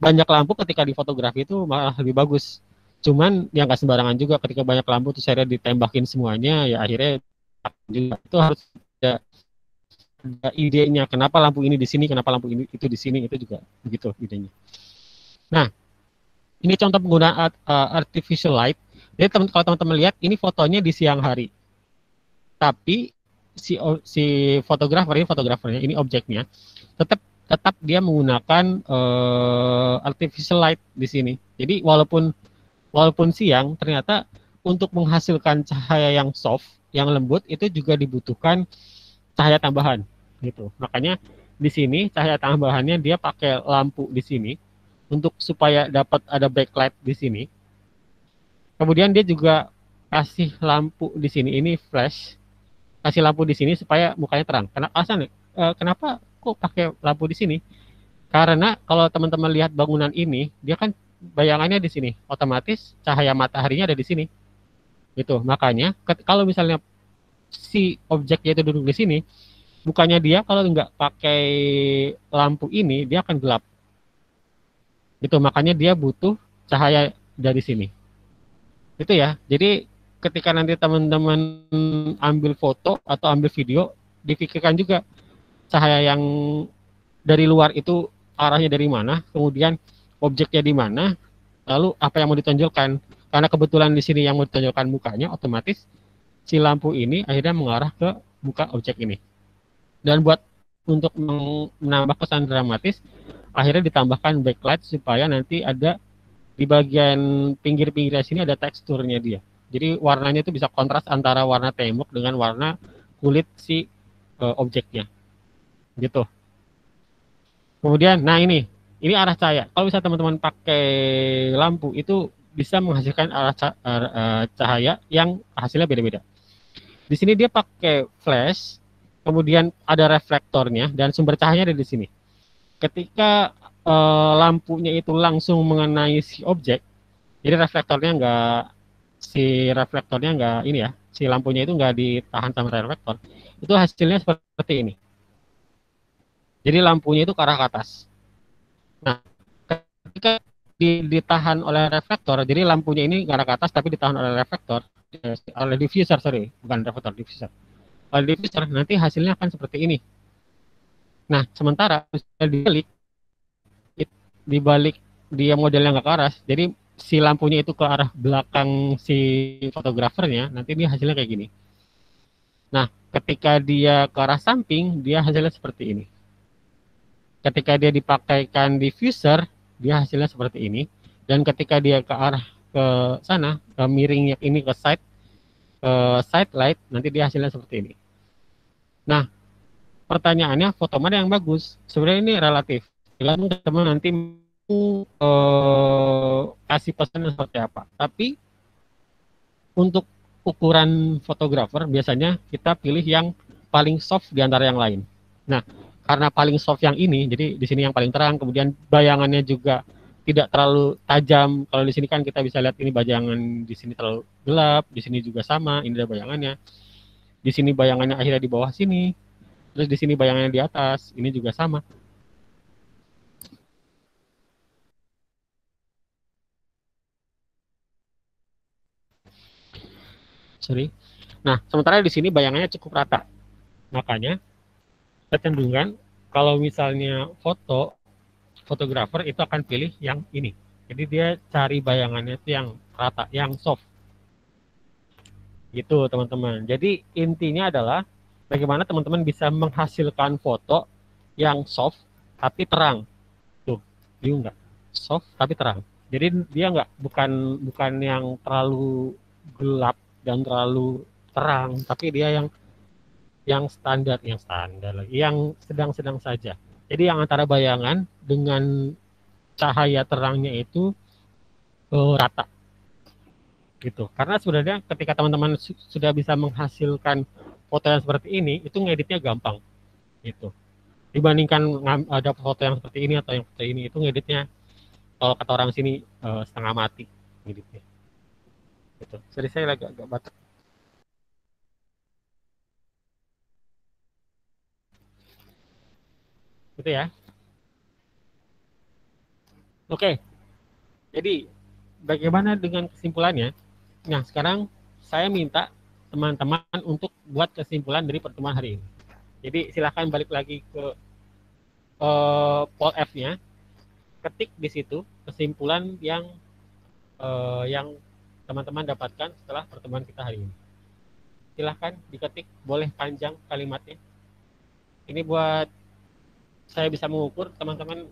banyak lampu ketika di fotografi itu malah lebih bagus. Cuman ya nggak sembarangan juga, ketika banyak lampu terus saya ditembakin semuanya, ya akhirnya juga itu harus ada idenya. Kenapa lampu ini di sini, kenapa lampu ini itu di sini, itu juga begitu idenya. Nah, ini contoh penggunaan artificial light. Jadi kalau teman-teman lihat, ini fotonya di siang hari. Tapi si fotografernya, ini objeknya, tetap dia menggunakan artificial light di sini. Jadi walaupun siang, ternyata untuk menghasilkan cahaya yang soft, yang lembut, itu juga dibutuhkan cahaya tambahan. Gitu. Makanya di sini cahaya tambahannya dia pakai lampu di sini, untuk supaya dapat ada backlight di sini. Kemudian dia juga kasih lampu di sini, ini flash, kasih lampu di sini supaya mukanya terang. Kenapa kok pakai lampu di sini? Karena kalau teman-teman lihat bangunan ini, dia kan bayangannya di sini, otomatis cahaya mataharinya ada di sini. Gitu. Makanya kalau misalnya si objeknya itu duduk di sini, mukanya dia kalau nggak pakai lampu ini, dia akan gelap. Gitu, makanya dia butuh cahaya dari sini. Itu ya. Jadi ketika nanti teman-teman ambil foto atau ambil video, dipikirkan juga cahaya yang dari luar itu arahnya dari mana, kemudian objeknya di mana, lalu apa yang mau ditonjolkan. Karena kebetulan di sini yang mau ditonjolkan mukanya, otomatis si lampu ini akhirnya mengarah ke muka objek ini. Dan untuk menambah kesan dramatis, akhirnya ditambahkan backlight supaya nanti ada di bagian pinggir-pinggirnya sini ada teksturnya dia. Jadi warnanya itu bisa kontras antara warna tembok dengan warna kulit si objeknya. Gitu. Kemudian, nah ini arah cahaya. Kalau bisa teman-teman pakai lampu itu bisa menghasilkan arah cahaya yang hasilnya beda-beda. Di sini dia pakai flash, kemudian ada reflektornya dan sumber cahayanya ada di sini. Ketika lampunya itu langsung mengenai si objek, jadi si lampunya itu nggak ditahan sama reflektor. Itu hasilnya seperti ini. Jadi lampunya itu ke arah ke atas. Nah, ketika ditahan oleh reflektor, jadi lampunya ini ke arah ke atas tapi ditahan oleh reflektor, oleh diffuser, sorry, bukan reflektor, diffuser. Oleh diffuser nanti hasilnya akan seperti ini. Nah, sementara misalnya dibalik dia modelnya nggak ke arah, jadi si lampunya itu ke arah belakang si fotografernya, nanti dia hasilnya kayak gini. Nah, ketika dia ke arah samping, dia hasilnya seperti ini. Ketika dia dipakaikan diffuser, dia hasilnya seperti ini. Dan ketika dia ke arah ke sana, ke miringnya ini ke side light, nanti dia hasilnya seperti ini. Nah, pertanyaannya foto mana yang bagus? Sebenarnya ini relatif. Silahkan teman-teman nanti kasih pesan seperti apa. Tapi untuk ukuran fotografer biasanya kita pilih yang paling soft di antara yang lain. Nah, karena paling soft yang ini, jadi di sini yang paling terang, kemudian bayangannya juga tidak terlalu tajam. Kalau di sini kan kita bisa lihat ini bayangan di sini terlalu gelap, di sini juga sama, ini ada bayangannya. Di sini bayangannya akhirnya di bawah sini, terus di sini bayangannya di atas, ini juga sama. Sorry. Nah, sementara di sini bayangannya cukup rata. Makanya kecenderungan kalau misalnya fotografer itu akan pilih yang ini. Jadi dia cari bayangannya itu yang rata, yang soft. Gitu teman-teman. Jadi intinya adalah bagaimana teman-teman bisa menghasilkan foto yang soft tapi terang. Tuh, dia enggak soft tapi terang. Jadi dia enggak bukan yang terlalu gelap dan terlalu terang, tapi dia yang sedang-sedang saja. Jadi yang antara bayangan dengan cahaya terangnya itu rata gitu. Karena sebenarnya ketika teman-teman sudah bisa menghasilkan foto yang seperti ini, itu ngeditnya gampang gitu, dibandingkan ada foto yang seperti ini atau yang foto ini, itu ngeditnya kalau kata orang sini setengah mati ngeditnya gitu. Jadi saya agak batuk. Gitu ya. Oke. Jadi bagaimana dengan kesimpulannya? Nah, sekarang saya minta teman-teman untuk buat kesimpulan dari pertemuan hari ini. Jadi silahkan balik lagi ke Pol F-nya. Ketik di situ kesimpulan yang teman-teman dapatkan setelah pertemuan kita hari ini. Silahkan diketik, boleh panjang kalimatnya. Ini buat saya bisa mengukur teman-teman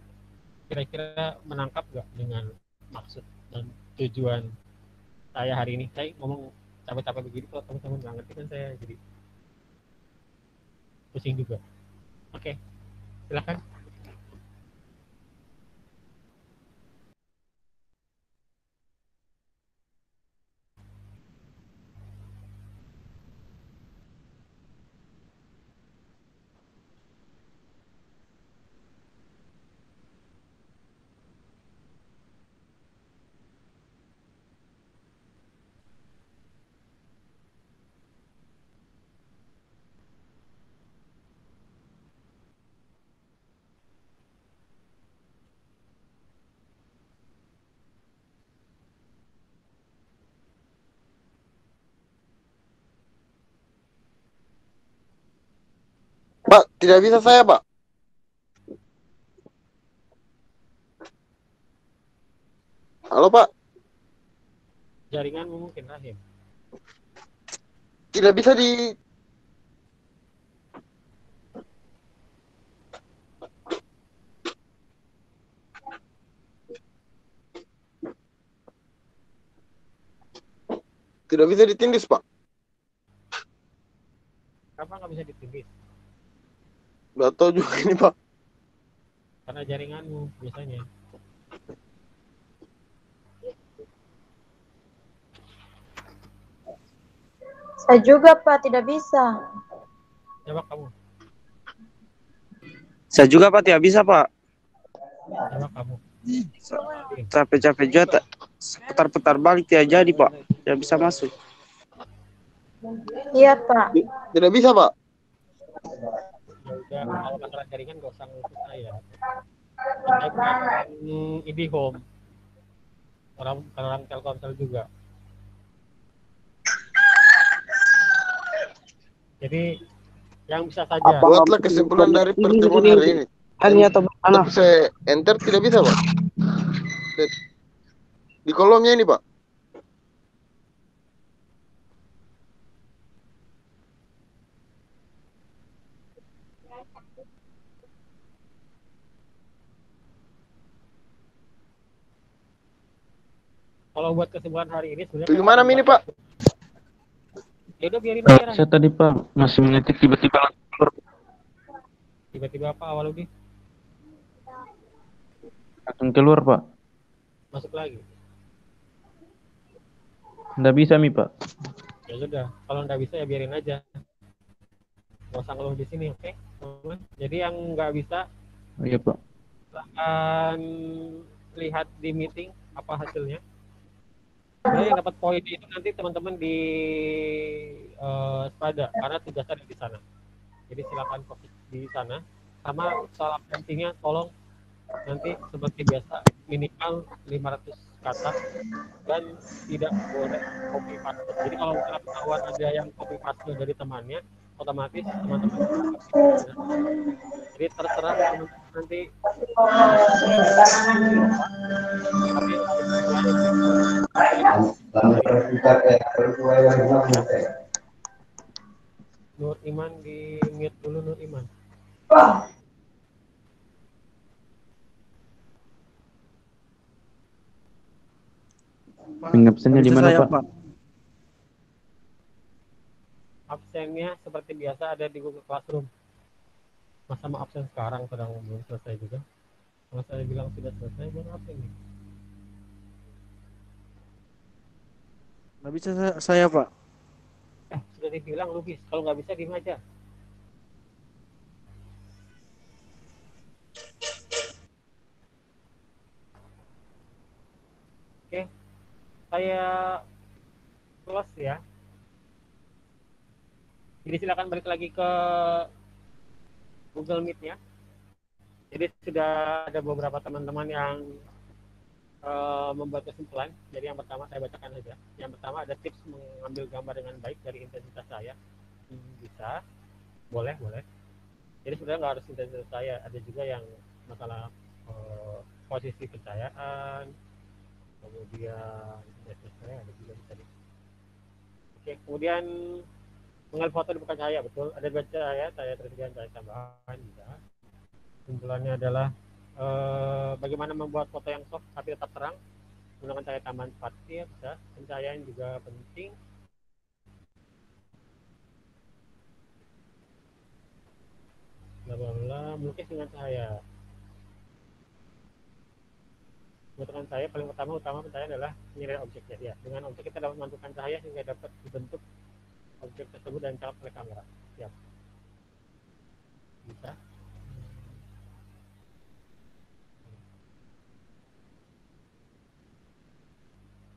kira-kira menangkap nggak dengan maksud dan tujuan saya hari ini. Saya ngomong capek-capek begini, kalau teman-teman nggak ngerti kan saya jadi pusing juga. Oke, silahkan. Pak, tidak bisa saya, Pak. Halo, Pak. Jaringan mungkin, Rahim. Tidak bisa di... Tidak bisa ditindis, Pak. Kenapa nggak bisa ditindis? Gak tau juga ini, Pak. karena jaringanmu biasanya. Saya juga Pak tidak bisa. Coba kamu. Saya juga Pak tidak bisa Pak. Coba kamu. Capek-capek juga, putar-putar balik tidak jadi Pak, tidak bisa masuk. Iya Pak. Tidak bisa Pak. Ya, kalau masalah jaringan gak usah ngurusin saya. Ini home. Orang Telkomsel juga. Jadi yang bisa saja. Buatlah kesimpulan dari pertemuan hari ini. Hanya tapi saya enter tidak bisa, Pak. Di kolomnya ini, Pak. Kalau buat kesimpulan hari ini sebenarnya gimana ini, Pak? Ya udah biarin aja. Saya tadi Pak masih mengetik tiba-tiba langsung. Tiba-tiba apa Awaludin? Langsung keluar Pak. Masuk lagi. Nggak bisa Mi Pak. Ya sudah, kalau nggak bisa ya biarin aja. Nggak usah ngeluh di sini, oke? Okay? Jadi yang nggak bisa, oh, iya Pak. Silahkan lihat di meeting apa hasilnya. Jadi yang dapat poin itu nanti teman-teman di Spada, karena tugasnya ada di sana. Jadi silakan fokus di sana. Sama soal pentingnya tolong nanti seperti biasa minimal 500 kata dan tidak boleh copy paste. Jadi kalau ketahuan ada yang copy paste dari temannya, otomatis teman-teman jadi terserah nanti Nur Iman di mute dulu. Nur Iman absennya di mana Pak? Absennya seperti biasa ada di Google Classroom. Masa mau absen sekarang sedang belum selesai juga. Kalau saya bilang sudah selesai, belum absen nih. Nggak bisa saya Pak. Sudah dibilang lukis. Kalau nggak bisa diem aja. Oke, saya close ya. Jadi silakan balik lagi ke Google Meet-nya. Jadi sudah ada beberapa teman-teman yang membuat kesimpulan. Jadi yang pertama saya bacakan saja. Yang pertama ada tips mengambil gambar dengan baik dari intensitas saya. Bisa, boleh, boleh. Jadi sebenarnya nggak harus intensitas saya. Ada juga yang masalah posisi pencahayaan, kemudian intensitas saya ada juga bisa. Oke, kemudian mengambil foto di bukan cahaya, betul. Ada baca cahaya, cahaya tersedia, cahaya tambahan bisa. Kesimpulannya adalah bagaimana membuat foto yang soft tapi tetap terang menggunakan cahaya tambahan seperti bisa. Pencahayaan juga penting. Bagaimana melukis dengan cahaya? Menggunakan cahaya paling utama pencahayaan adalah penilaian objeknya. Ya, dengan objek kita dapat menentukan cahaya sehingga dapat dibentuk objek tersebut dan cap oleh kamera. Siap. Bisa.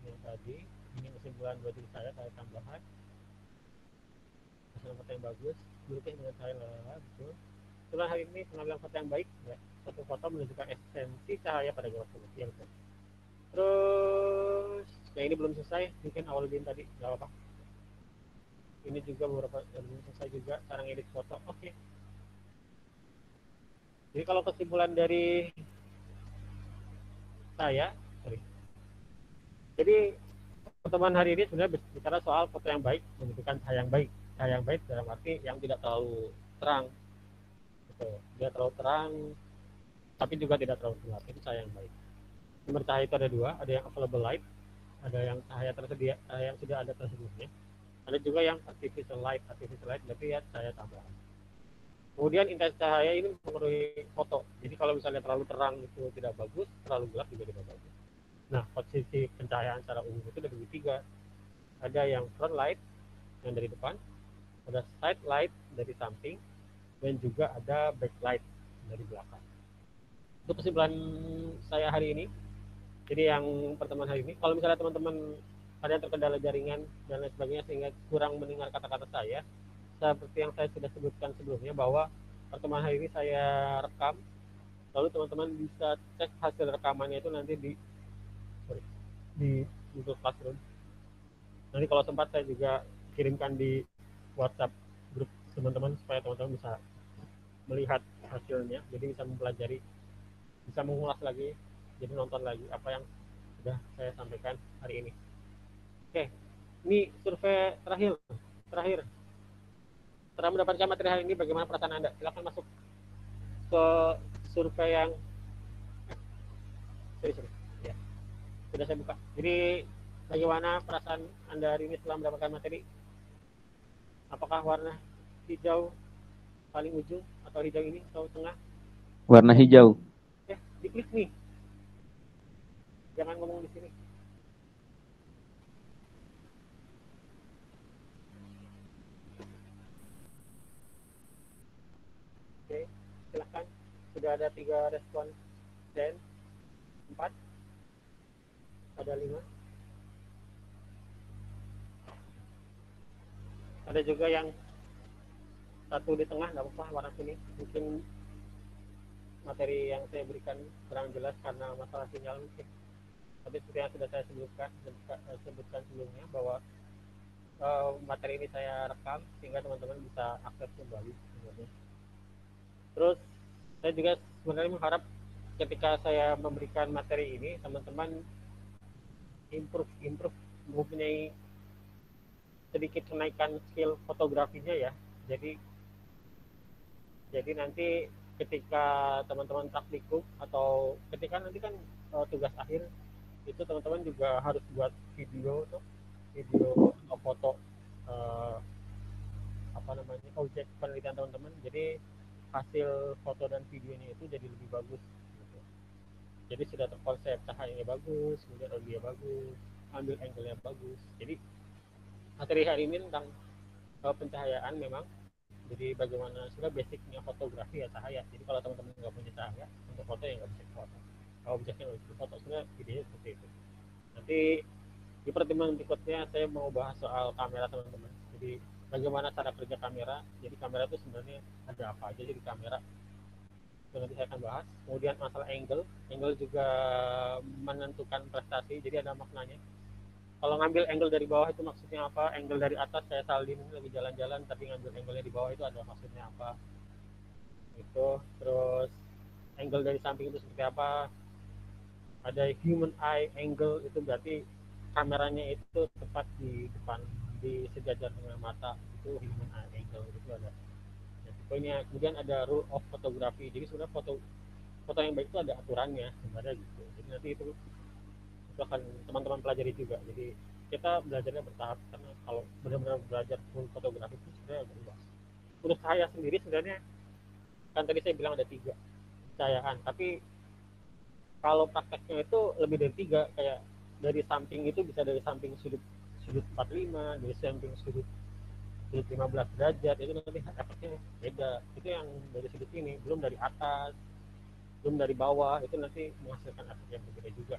Yang tadi ini kesimpulan buat diri saya tambahan. Hasil foto yang bagus, melukis dengan cahaya lelah, betul. Setelah hari ini pengambilan foto yang baik, ya. Satu foto menunjukkan esensi cahaya pada gambar tersebut. Ya, betul. Terus, yang ini belum selesai, mungkin Awaludin tadi, nggak apa-apa. Ini juga beberapa belum selesai juga sekarang edit foto. Oke. Okay. Jadi kalau kesimpulan dari saya, jadi pertemuan hari ini sebenarnya bicara soal foto yang baik, menunjukkan cahaya yang baik. Cahaya yang baik dalam arti yang tidak terlalu terang. Betul. Tidak terlalu terang, tapi juga tidak terlalu gelap. Itu cahaya yang baik. Sumber cahaya itu ada dua, ada yang available light, ada yang cahaya tersedia, yang sudah ada tersedianya. Ada juga yang artificial light berarti ya cahaya tambahan. Kemudian intensitas cahaya ini mempengaruhi foto. Jadi kalau misalnya terlalu terang itu tidak bagus, terlalu gelap juga tidak bagus. Nah, posisi pencahayaan secara umum itu dibagi tiga. Ada yang front light, yang dari depan. Ada side light dari samping. Dan juga ada backlight dari belakang. Itu kesimpulan saya hari ini. Jadi yang pertemuan hari ini, kalau misalnya teman-teman ada yang terkendala jaringan dan lain sebagainya sehingga kurang mendengar kata-kata saya, seperti yang saya sudah sebutkan sebelumnya bahwa pertemuan hari ini saya rekam, lalu teman-teman bisa cek hasil rekamannya itu nanti di Google Classroom. Nanti kalau sempat saya juga kirimkan di WhatsApp grup teman-teman supaya teman-teman bisa melihat hasilnya, jadi bisa mempelajari, bisa mengulas lagi, jadi nonton lagi apa yang sudah saya sampaikan hari ini. Oke, ini survei terakhir. Setelah mendapatkan materi hari ini, bagaimana perasaan Anda? Silakan masuk ke survei yang ya, sudah saya buka. Jadi bagaimana perasaan Anda hari ini setelah mendapatkan materi? Apakah warna hijau paling ujung atau hijau ini atau tengah? Warna hijau. Ya, diklik nih. Jangan ngomong di sini. Oke, silahkan. Sudah ada 3 respon dan 4, ada 5, ada juga yang satu di tengah, nggak apa-apa warna kuning. Mungkin materi yang saya berikan kurang jelas karena masalah sinyal mungkin. Tapi seperti yang sudah saya sebutkan sebelumnya bahwa materi ini saya rekam sehingga teman-teman bisa akses kembali sebenarnya. Terus saya juga sebenarnya mengharap ketika saya memberikan materi ini teman-teman improve mempunyai sedikit kenaikan skill fotografinya ya. Jadi nanti ketika teman-teman praktikum atau ketika nanti kan tugas akhir itu teman-teman juga harus buat video atau foto objek penelitian teman-teman. Jadi hasil foto dan videonya itu jadi lebih bagus gitu. Jadi sudah terkonsep, cahayanya bagus, kemudian audio bagus, ambil angle-nya bagus. Jadi materi hari ini tentang pencahayaan memang. Jadi bagaimana sudah basicnya fotografi ya, cahaya. Jadi kalau teman-teman nggak punya cahaya untuk foto ya nggak bisa foto. Kalau objeknya nggak bisa foto, sudah videonya seperti itu. Nanti di pertemuan berikutnya saya mau bahas soal kamera teman-teman. Jadi bagaimana cara kerja kamera. Jadi kamera itu sebenarnya ada apa aja jadi kamera, itu nanti saya akan bahas. Kemudian masalah angle juga menentukan prestasi, jadi ada maknanya. Kalau ngambil angle dari bawah itu maksudnya apa, angle dari atas saya salin lagi jalan-jalan tapi ngambil angle-nya di bawah itu ada maksudnya apa gitu. Terus angle dari samping itu seperti apa, ada human eye angle, itu berarti kameranya itu tepat di depan, di sejajar dengan mata, itu human eye angle, itu ada ya, tipenya. Kemudian ada rule of photography, jadi sebenarnya foto yang baik itu ada aturannya sebenarnya gitu. Jadi nanti itu akan teman-teman pelajari juga. Jadi kita belajarnya bertahap karena kalau benar-benar belajar full fotografi itu sebenarnya agak luas. Untuk cahaya sendiri sebenarnya kan tadi saya bilang ada 3 cahayaan, tapi kalau prakteknya itu lebih dari 3, kayak dari samping itu bisa dari samping sudut 45, dari samping sudut 15 derajat, itu nanti efeknya beda. Itu yang dari sudut ini, belum dari atas, belum dari bawah, itu nanti menghasilkan efek yang berbeda juga.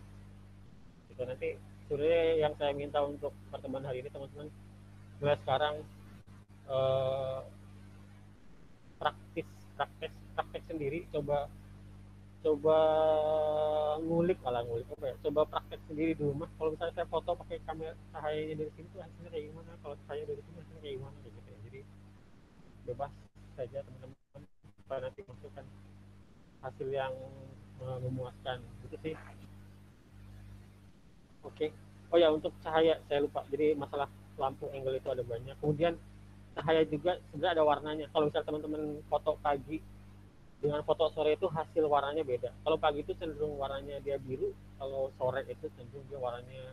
Itu nanti sebenarnya yang saya minta untuk pertemuan hari ini teman-teman, mulai sekarang praktis sendiri, coba ngulik apa ya, coba praktek sendiri di rumah. Kalau misalnya saya foto pakai kamera, cahayanya dari sini tuh hasilnya kayak gimana, kalau saya dari sini hasilnya kayak gimana gitu ya. Jadi bebas saja teman-teman supaya nanti masukkan hasil yang memuaskan gitu sih. Oke. Oh ya, untuk cahaya saya lupa, jadi masalah lampu angle itu ada banyak. Kemudian cahaya juga sebenarnya ada warnanya. Kalau misalnya teman-teman foto pagi dengan foto sore itu hasil warnanya beda. Kalau pagi itu cenderung warnanya dia biru, kalau sore itu cenderung dia warnanya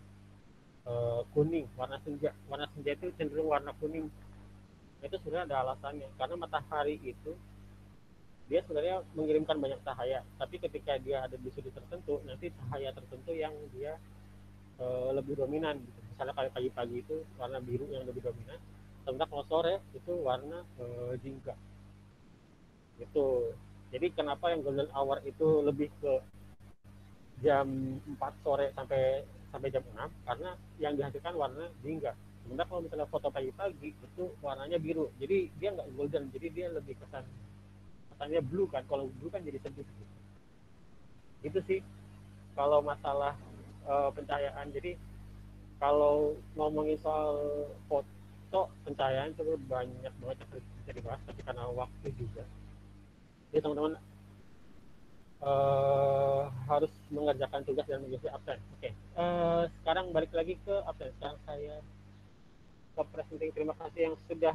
kuning, warna senja. Warna senja itu cenderung warna kuning. Itu sebenarnya ada alasannya, karena matahari itu dia sebenarnya mengirimkan banyak cahaya, tapi ketika dia ada di sudut tertentu, nanti cahaya tertentu yang dia lebih dominan gitu. Misalnya kalau pagi-pagi itu warna biru yang lebih dominan, sementara kalau sore itu warna jingga gitu. Jadi kenapa yang golden hour itu lebih ke jam 4 sore sampai jam 6, karena yang dihasilkan warna jingga. Sementara kalau misalnya foto pagi-pagi itu warnanya biru, jadi dia nggak golden, jadi dia lebih kesannya blue kan. Kalau blue kan jadi sedih gitu. Itu sih kalau masalah pencahayaan. Jadi kalau ngomongin soal foto pencahayaan itu banyak banget yang bisa dibahas, tapi karena waktu juga jadi teman-teman harus mengerjakan tugas dan mengisi absen. Oke. Sekarang balik lagi ke absen. Sekarang saya ke presenting. Terima kasih yang sudah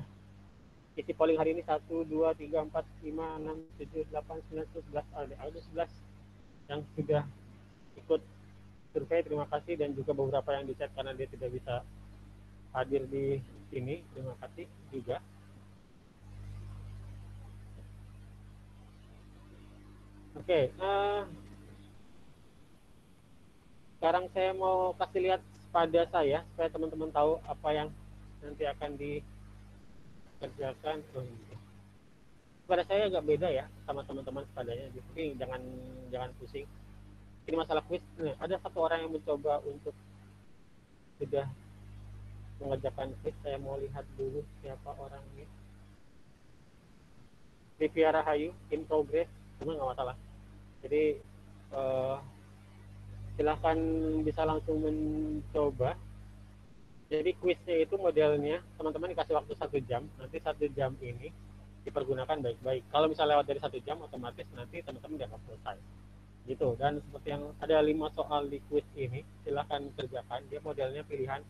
isi polling hari ini. 1, 2, 3, 4, 5, 6, 7, 8, 9, 10, 11. Ada 11 yang sudah ikut survei. Terima kasih. Dan juga beberapa yang di chat karena dia tidak bisa hadir di sini. Terima kasih juga. Oke, sekarang saya mau kasih lihat pada saya supaya teman-teman tahu apa yang nanti akan dikerjakan. Pada saya agak beda ya sama teman-teman sepadanya, jadi jangan pusing. Ini masalah kuis. Nah, ada satu orang yang mencoba untuk sudah mengerjakan kuis. Saya mau lihat dulu siapa orangnya. Vivi Rahayu, in progress. Cuma nggak masalah. Jadi silahkan bisa langsung mencoba. Jadi kuisnya itu modelnya teman-teman dikasih waktu 1 jam. Nanti 1 jam ini dipergunakan baik-baik. Kalau misalnya lewat dari 1 jam, otomatis nanti teman-teman dianggap selesai gitu. Dan seperti yang ada 5 soal di kuis ini, silahkan kerjakan. Dia modelnya pilihan,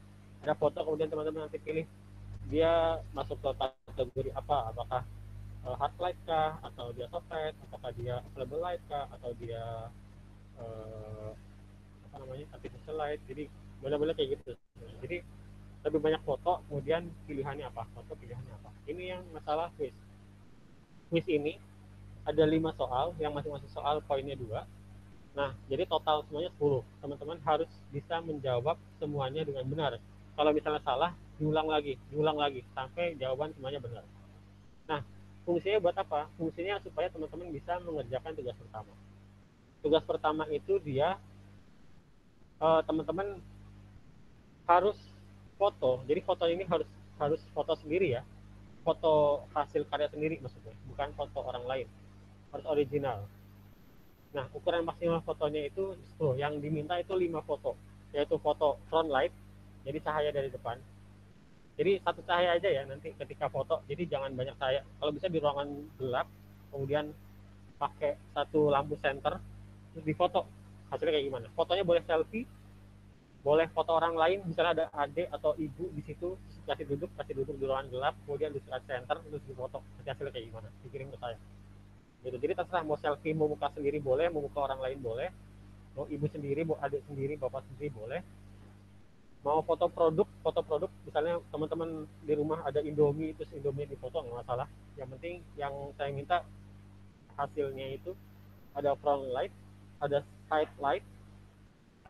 ada foto, kemudian teman-teman nanti pilih dia masuk ke kategori apa, apakah hard light kah, atau dia soft light, apakah dia available light kah, atau dia artificial light. Jadi boleh-boleh kayak gitu. Jadi lebih banyak foto, kemudian pilihannya apa, foto pilihannya apa. Ini yang masalah quiz. Quiz ini ada 5 soal, yang masing-masing soal poinnya 2. Nah, jadi total semuanya 10. Teman-teman harus bisa menjawab semuanya dengan benar. Kalau misalnya salah, diulang lagi sampai jawaban semuanya benar. Nah, fungsinya buat apa? Fungsinya supaya teman-teman bisa mengerjakan tugas pertama. Tugas pertama itu dia teman-teman harus foto. Jadi foto ini harus foto sendiri ya. Foto hasil karya sendiri maksudnya, bukan foto orang lain. Harus original. Nah, ukuran maksimal fotonya itu 10. Yang diminta itu 5 foto, yaitu foto front light, jadi cahaya dari depan. Jadi 1 cahaya aja ya nanti ketika foto, jadi jangan banyak cahaya. Kalau bisa di ruangan gelap, kemudian pakai 1 lampu senter, terus difoto. Hasilnya kayak gimana? Fotonya boleh selfie, boleh foto orang lain, misalnya ada adik atau ibu di situ, kasih duduk di ruangan gelap, kemudian di senter, terus difoto. Hasilnya kayak gimana? Dikirim ke saya. Gitu. Jadi terserah mau selfie, mau muka sendiri boleh, mau muka orang lain boleh, mau ibu sendiri, mau adik sendiri, bapak sendiri boleh. Mau foto produk, misalnya teman-teman di rumah ada Indomie, terus Indomie difoto, nggak masalah. Yang penting yang saya minta hasilnya itu ada front light, ada side light,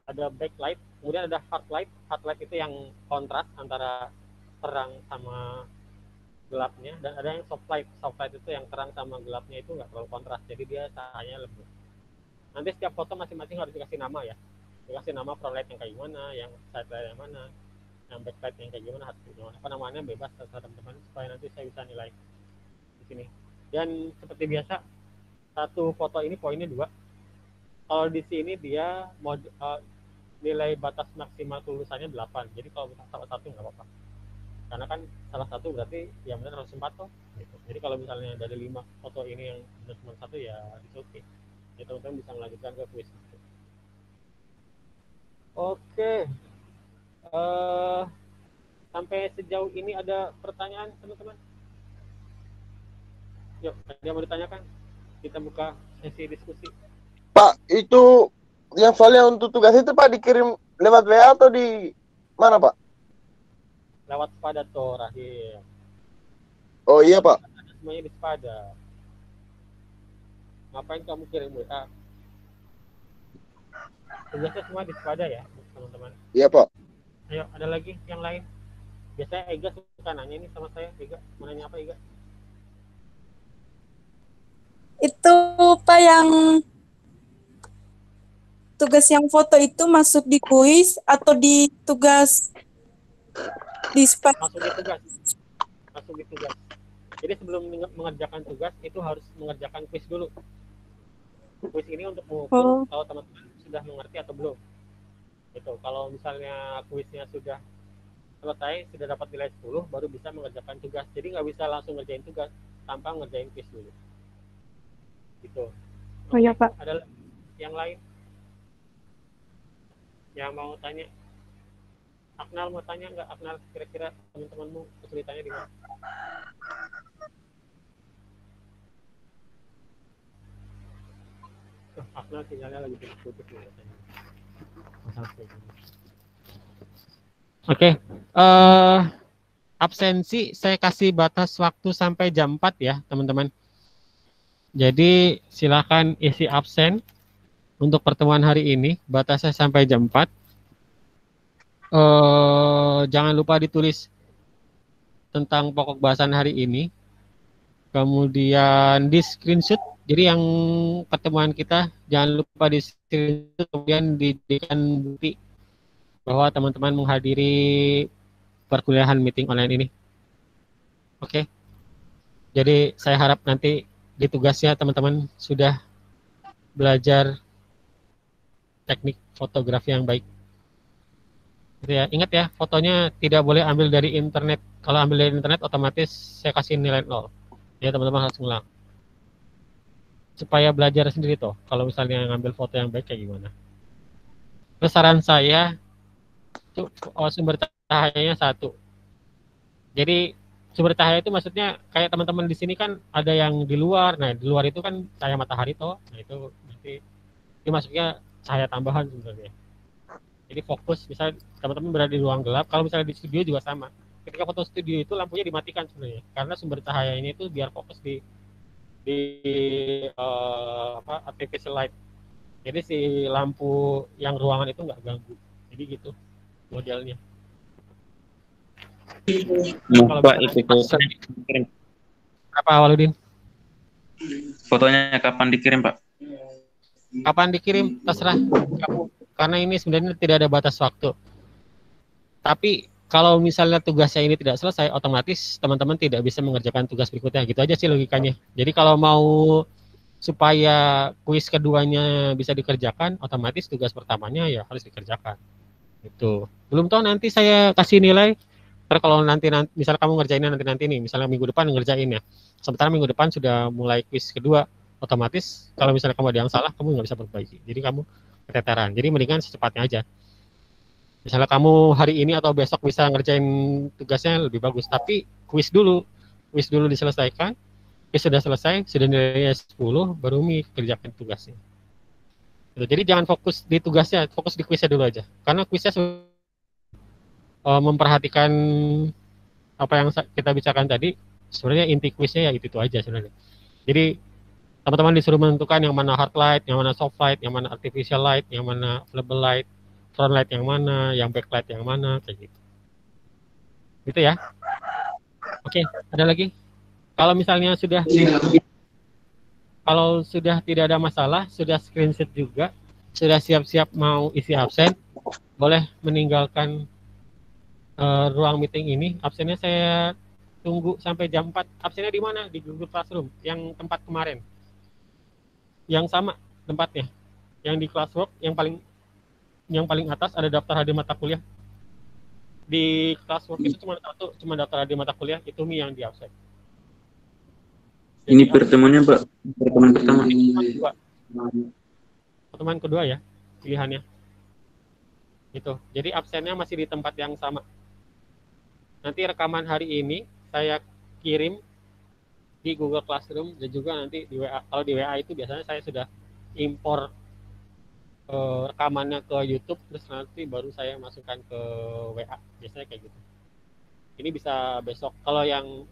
ada back light, kemudian ada hard light. Hard light itu yang kontras antara terang sama gelapnya, dan ada yang soft light. Soft light itu yang terang sama gelapnya itu nggak terlalu kontras, jadi dia cahayanya lebih. Nanti setiap foto masing-masing harus dikasih nama ya. Dikasih nama front light yang kayak gimana, yang side light yang mana, yang back light yang kayak gimana, apa namanya bebas terserah teman-teman, supaya nanti saya bisa nilai di sini. Dan seperti biasa, 1 foto ini poinnya 2. Kalau di sini dia nilai batas maksimal tulisannya 8. Jadi kalau misalnya salah 1 nggak apa-apa, karena kan salah 1 berarti yang benar harus 4 toh. Gitu. Jadi kalau misalnya dari 5 foto ini yang benar cuma 1 ya itu oke. Jadi teman-teman bisa melanjutkan ke kuis. Oke, sampai sejauh ini ada pertanyaan teman-teman? Yuk, ada yang mau ditanyakan? Kita buka sesi diskusi. Pak, itu yang soalnya untuk tugas itu Pak dikirim lewat WA atau di mana Pak? Lewat Spada toh, Rahim. Oh iya Pak. Semuanya di Spada. Ngapain kamu kirim WA? Biasanya semua waspada ya, teman-teman. Iya, Pak. Ayo, ada lagi yang lain. Biasanya Ega suka nanya ini sama saya. Ega, mau nanya apa, Ega? Itu, Pak, yang tugas yang foto itu masuk di kuis atau di tugas di spek? Masuk di tugas. Masuk di tugas. Jadi sebelum mengerjakan tugas, itu harus mengerjakan kuis dulu. Kuis ini untuk mengukur kalau teman-teman sudah mengerti atau belum. Gitu. Kalau misalnya kuisnya sudah selesai, sudah dapat nilai 10, baru bisa mengerjakan tugas. Jadi nggak bisa langsung ngerjain tugas tanpa ngerjain kuis dulu. Gitu. Oh iya, Pak. Ada yang lain yang mau tanya? Akmal mau tanya nggak? Akmal, kira-kira teman-temanmu kesulitannya di mana? Akmal sinyalnya lagi putus. Oke, absensi saya kasih batas waktu sampai jam 4 ya teman-teman. Jadi silakan isi absen untuk pertemuan hari ini, batasnya sampai jam 4. Jangan lupa ditulis tentang pokok bahasan hari ini. Kemudian di screenshot, jadi yang pertemuan kita jangan lupa di screenshot, kemudian dijadikan bukti bahwa teman-teman menghadiri perkuliahan meeting online ini. Oke. Jadi saya harap nanti di tugasnya teman-teman sudah belajar teknik fotografi yang baik. Ya, ingat ya, fotonya tidak boleh ambil dari internet. Kalau ambil dari internet otomatis saya kasih nilai 0. Ya, teman-teman harus ngulang. Supaya belajar sendiri toh, kalau misalnya ngambil foto yang baik kayak gimana. Terus saran saya, sumber cahayanya 1. Jadi sumber cahaya itu maksudnya kayak teman-teman di sini kan ada yang di luar. Nah, di luar itu kan cahaya matahari toh. Nah, itu nanti dimasuknya cahaya tambahan sebenarnya. Jadi fokus, misalnya teman-teman berada di ruang gelap, kalau misalnya di studio juga sama. Ketika foto studio itu lampunya dimatikan sebenarnya, karena sumber cahayanya itu biar fokus di artificial light. Jadi si lampu yang ruangan itu nggak ganggu. Jadi gitu modelnya. Kalau Pak itu apa, Awaludin? Fotonya kapan dikirim, Pak? Kapan dikirim terserah kamu, karena ini sebenarnya tidak ada batas waktu. Tapi kalau misalnya tugasnya ini tidak selesai, otomatis teman-teman tidak bisa mengerjakan tugas berikutnya. Gitu aja sih logikanya. Jadi kalau mau supaya kuis keduanya bisa dikerjakan, otomatis tugas pertamanya ya harus dikerjakan. Itu belum tahu nanti saya kasih nilai. Kalau nanti misalnya kamu ngerjainnya nanti nih, misalnya minggu depan ngerjainnya. Sementara minggu depan sudah mulai kuis kedua, otomatis kalau misalnya kamu ada yang salah, kamu nggak bisa perbaiki. Jadi kamu keteteran. Jadi mendingan secepatnya aja. Misalnya kamu hari ini atau besok bisa ngerjain tugasnya lebih bagus. Tapi kuis dulu diselesaikan. Kuis sudah selesai, sudah nilainya 10, baru kerjakan tugasnya. Jadi jangan fokus di tugasnya, fokus di kuisnya dulu aja. Karena kuisnya memperhatikan apa yang kita bicarakan tadi, sebenarnya inti kuisnya ya itu aja sebenarnya. Jadi teman-teman disuruh menentukan yang mana hard light, yang mana soft light, yang mana artificial light, yang mana available light, front light yang mana, yang back light yang mana, kayak gitu. Gitu ya. Oke, ada lagi? Kalau misalnya sudah kalau sudah tidak ada masalah, sudah screenshot juga, sudah siap-siap mau isi absen, boleh meninggalkan ruang meeting ini. Absennya saya tunggu sampai jam 4. Absennya di mana? Di Google Classroom, yang tempat kemarin. Yang sama tempatnya. Yang di classwork yang paling atas ada daftar hadir mata kuliah. Di classwork itu cuma daftar hadir mata kuliah, itu yang di absen. Jadi ini pertemuannya, Pak. Pertemuan pertama. Pertemuan kedua ya, pilihannya. Gitu. Jadi absennya masih di tempat yang sama. Nanti rekaman hari ini saya kirim di Google Classroom dan juga nanti di WA. Kalau di WA itu biasanya saya sudah impor rekamannya ke YouTube, terus nanti baru saya masukkan ke WA. Biasanya kayak gitu. ini bisa besok. Kalau yang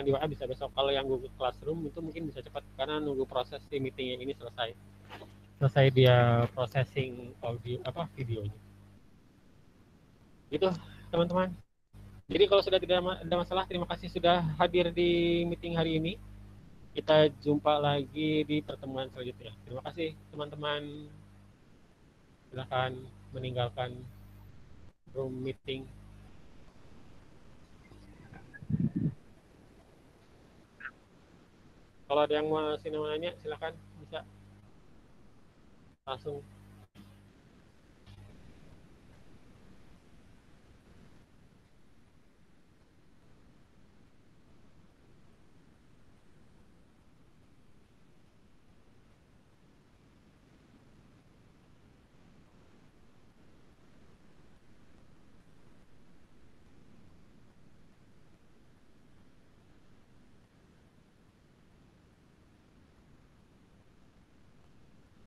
di WA bisa besok. Kalau yang Google Classroom itu mungkin bisa cepat karena nunggu proses si meeting yang ini selesai. Selesai dia processing audio apa videonya. Gitu, teman-teman. Jadi kalau sudah tidak ada masalah, terima kasih sudah hadir di meeting hari ini. Kita jumpa lagi di pertemuan selanjutnya. Terima kasih teman-teman. Silahkan meninggalkan room meeting. Kalau ada yang mau nanya, silakan bisa langsung.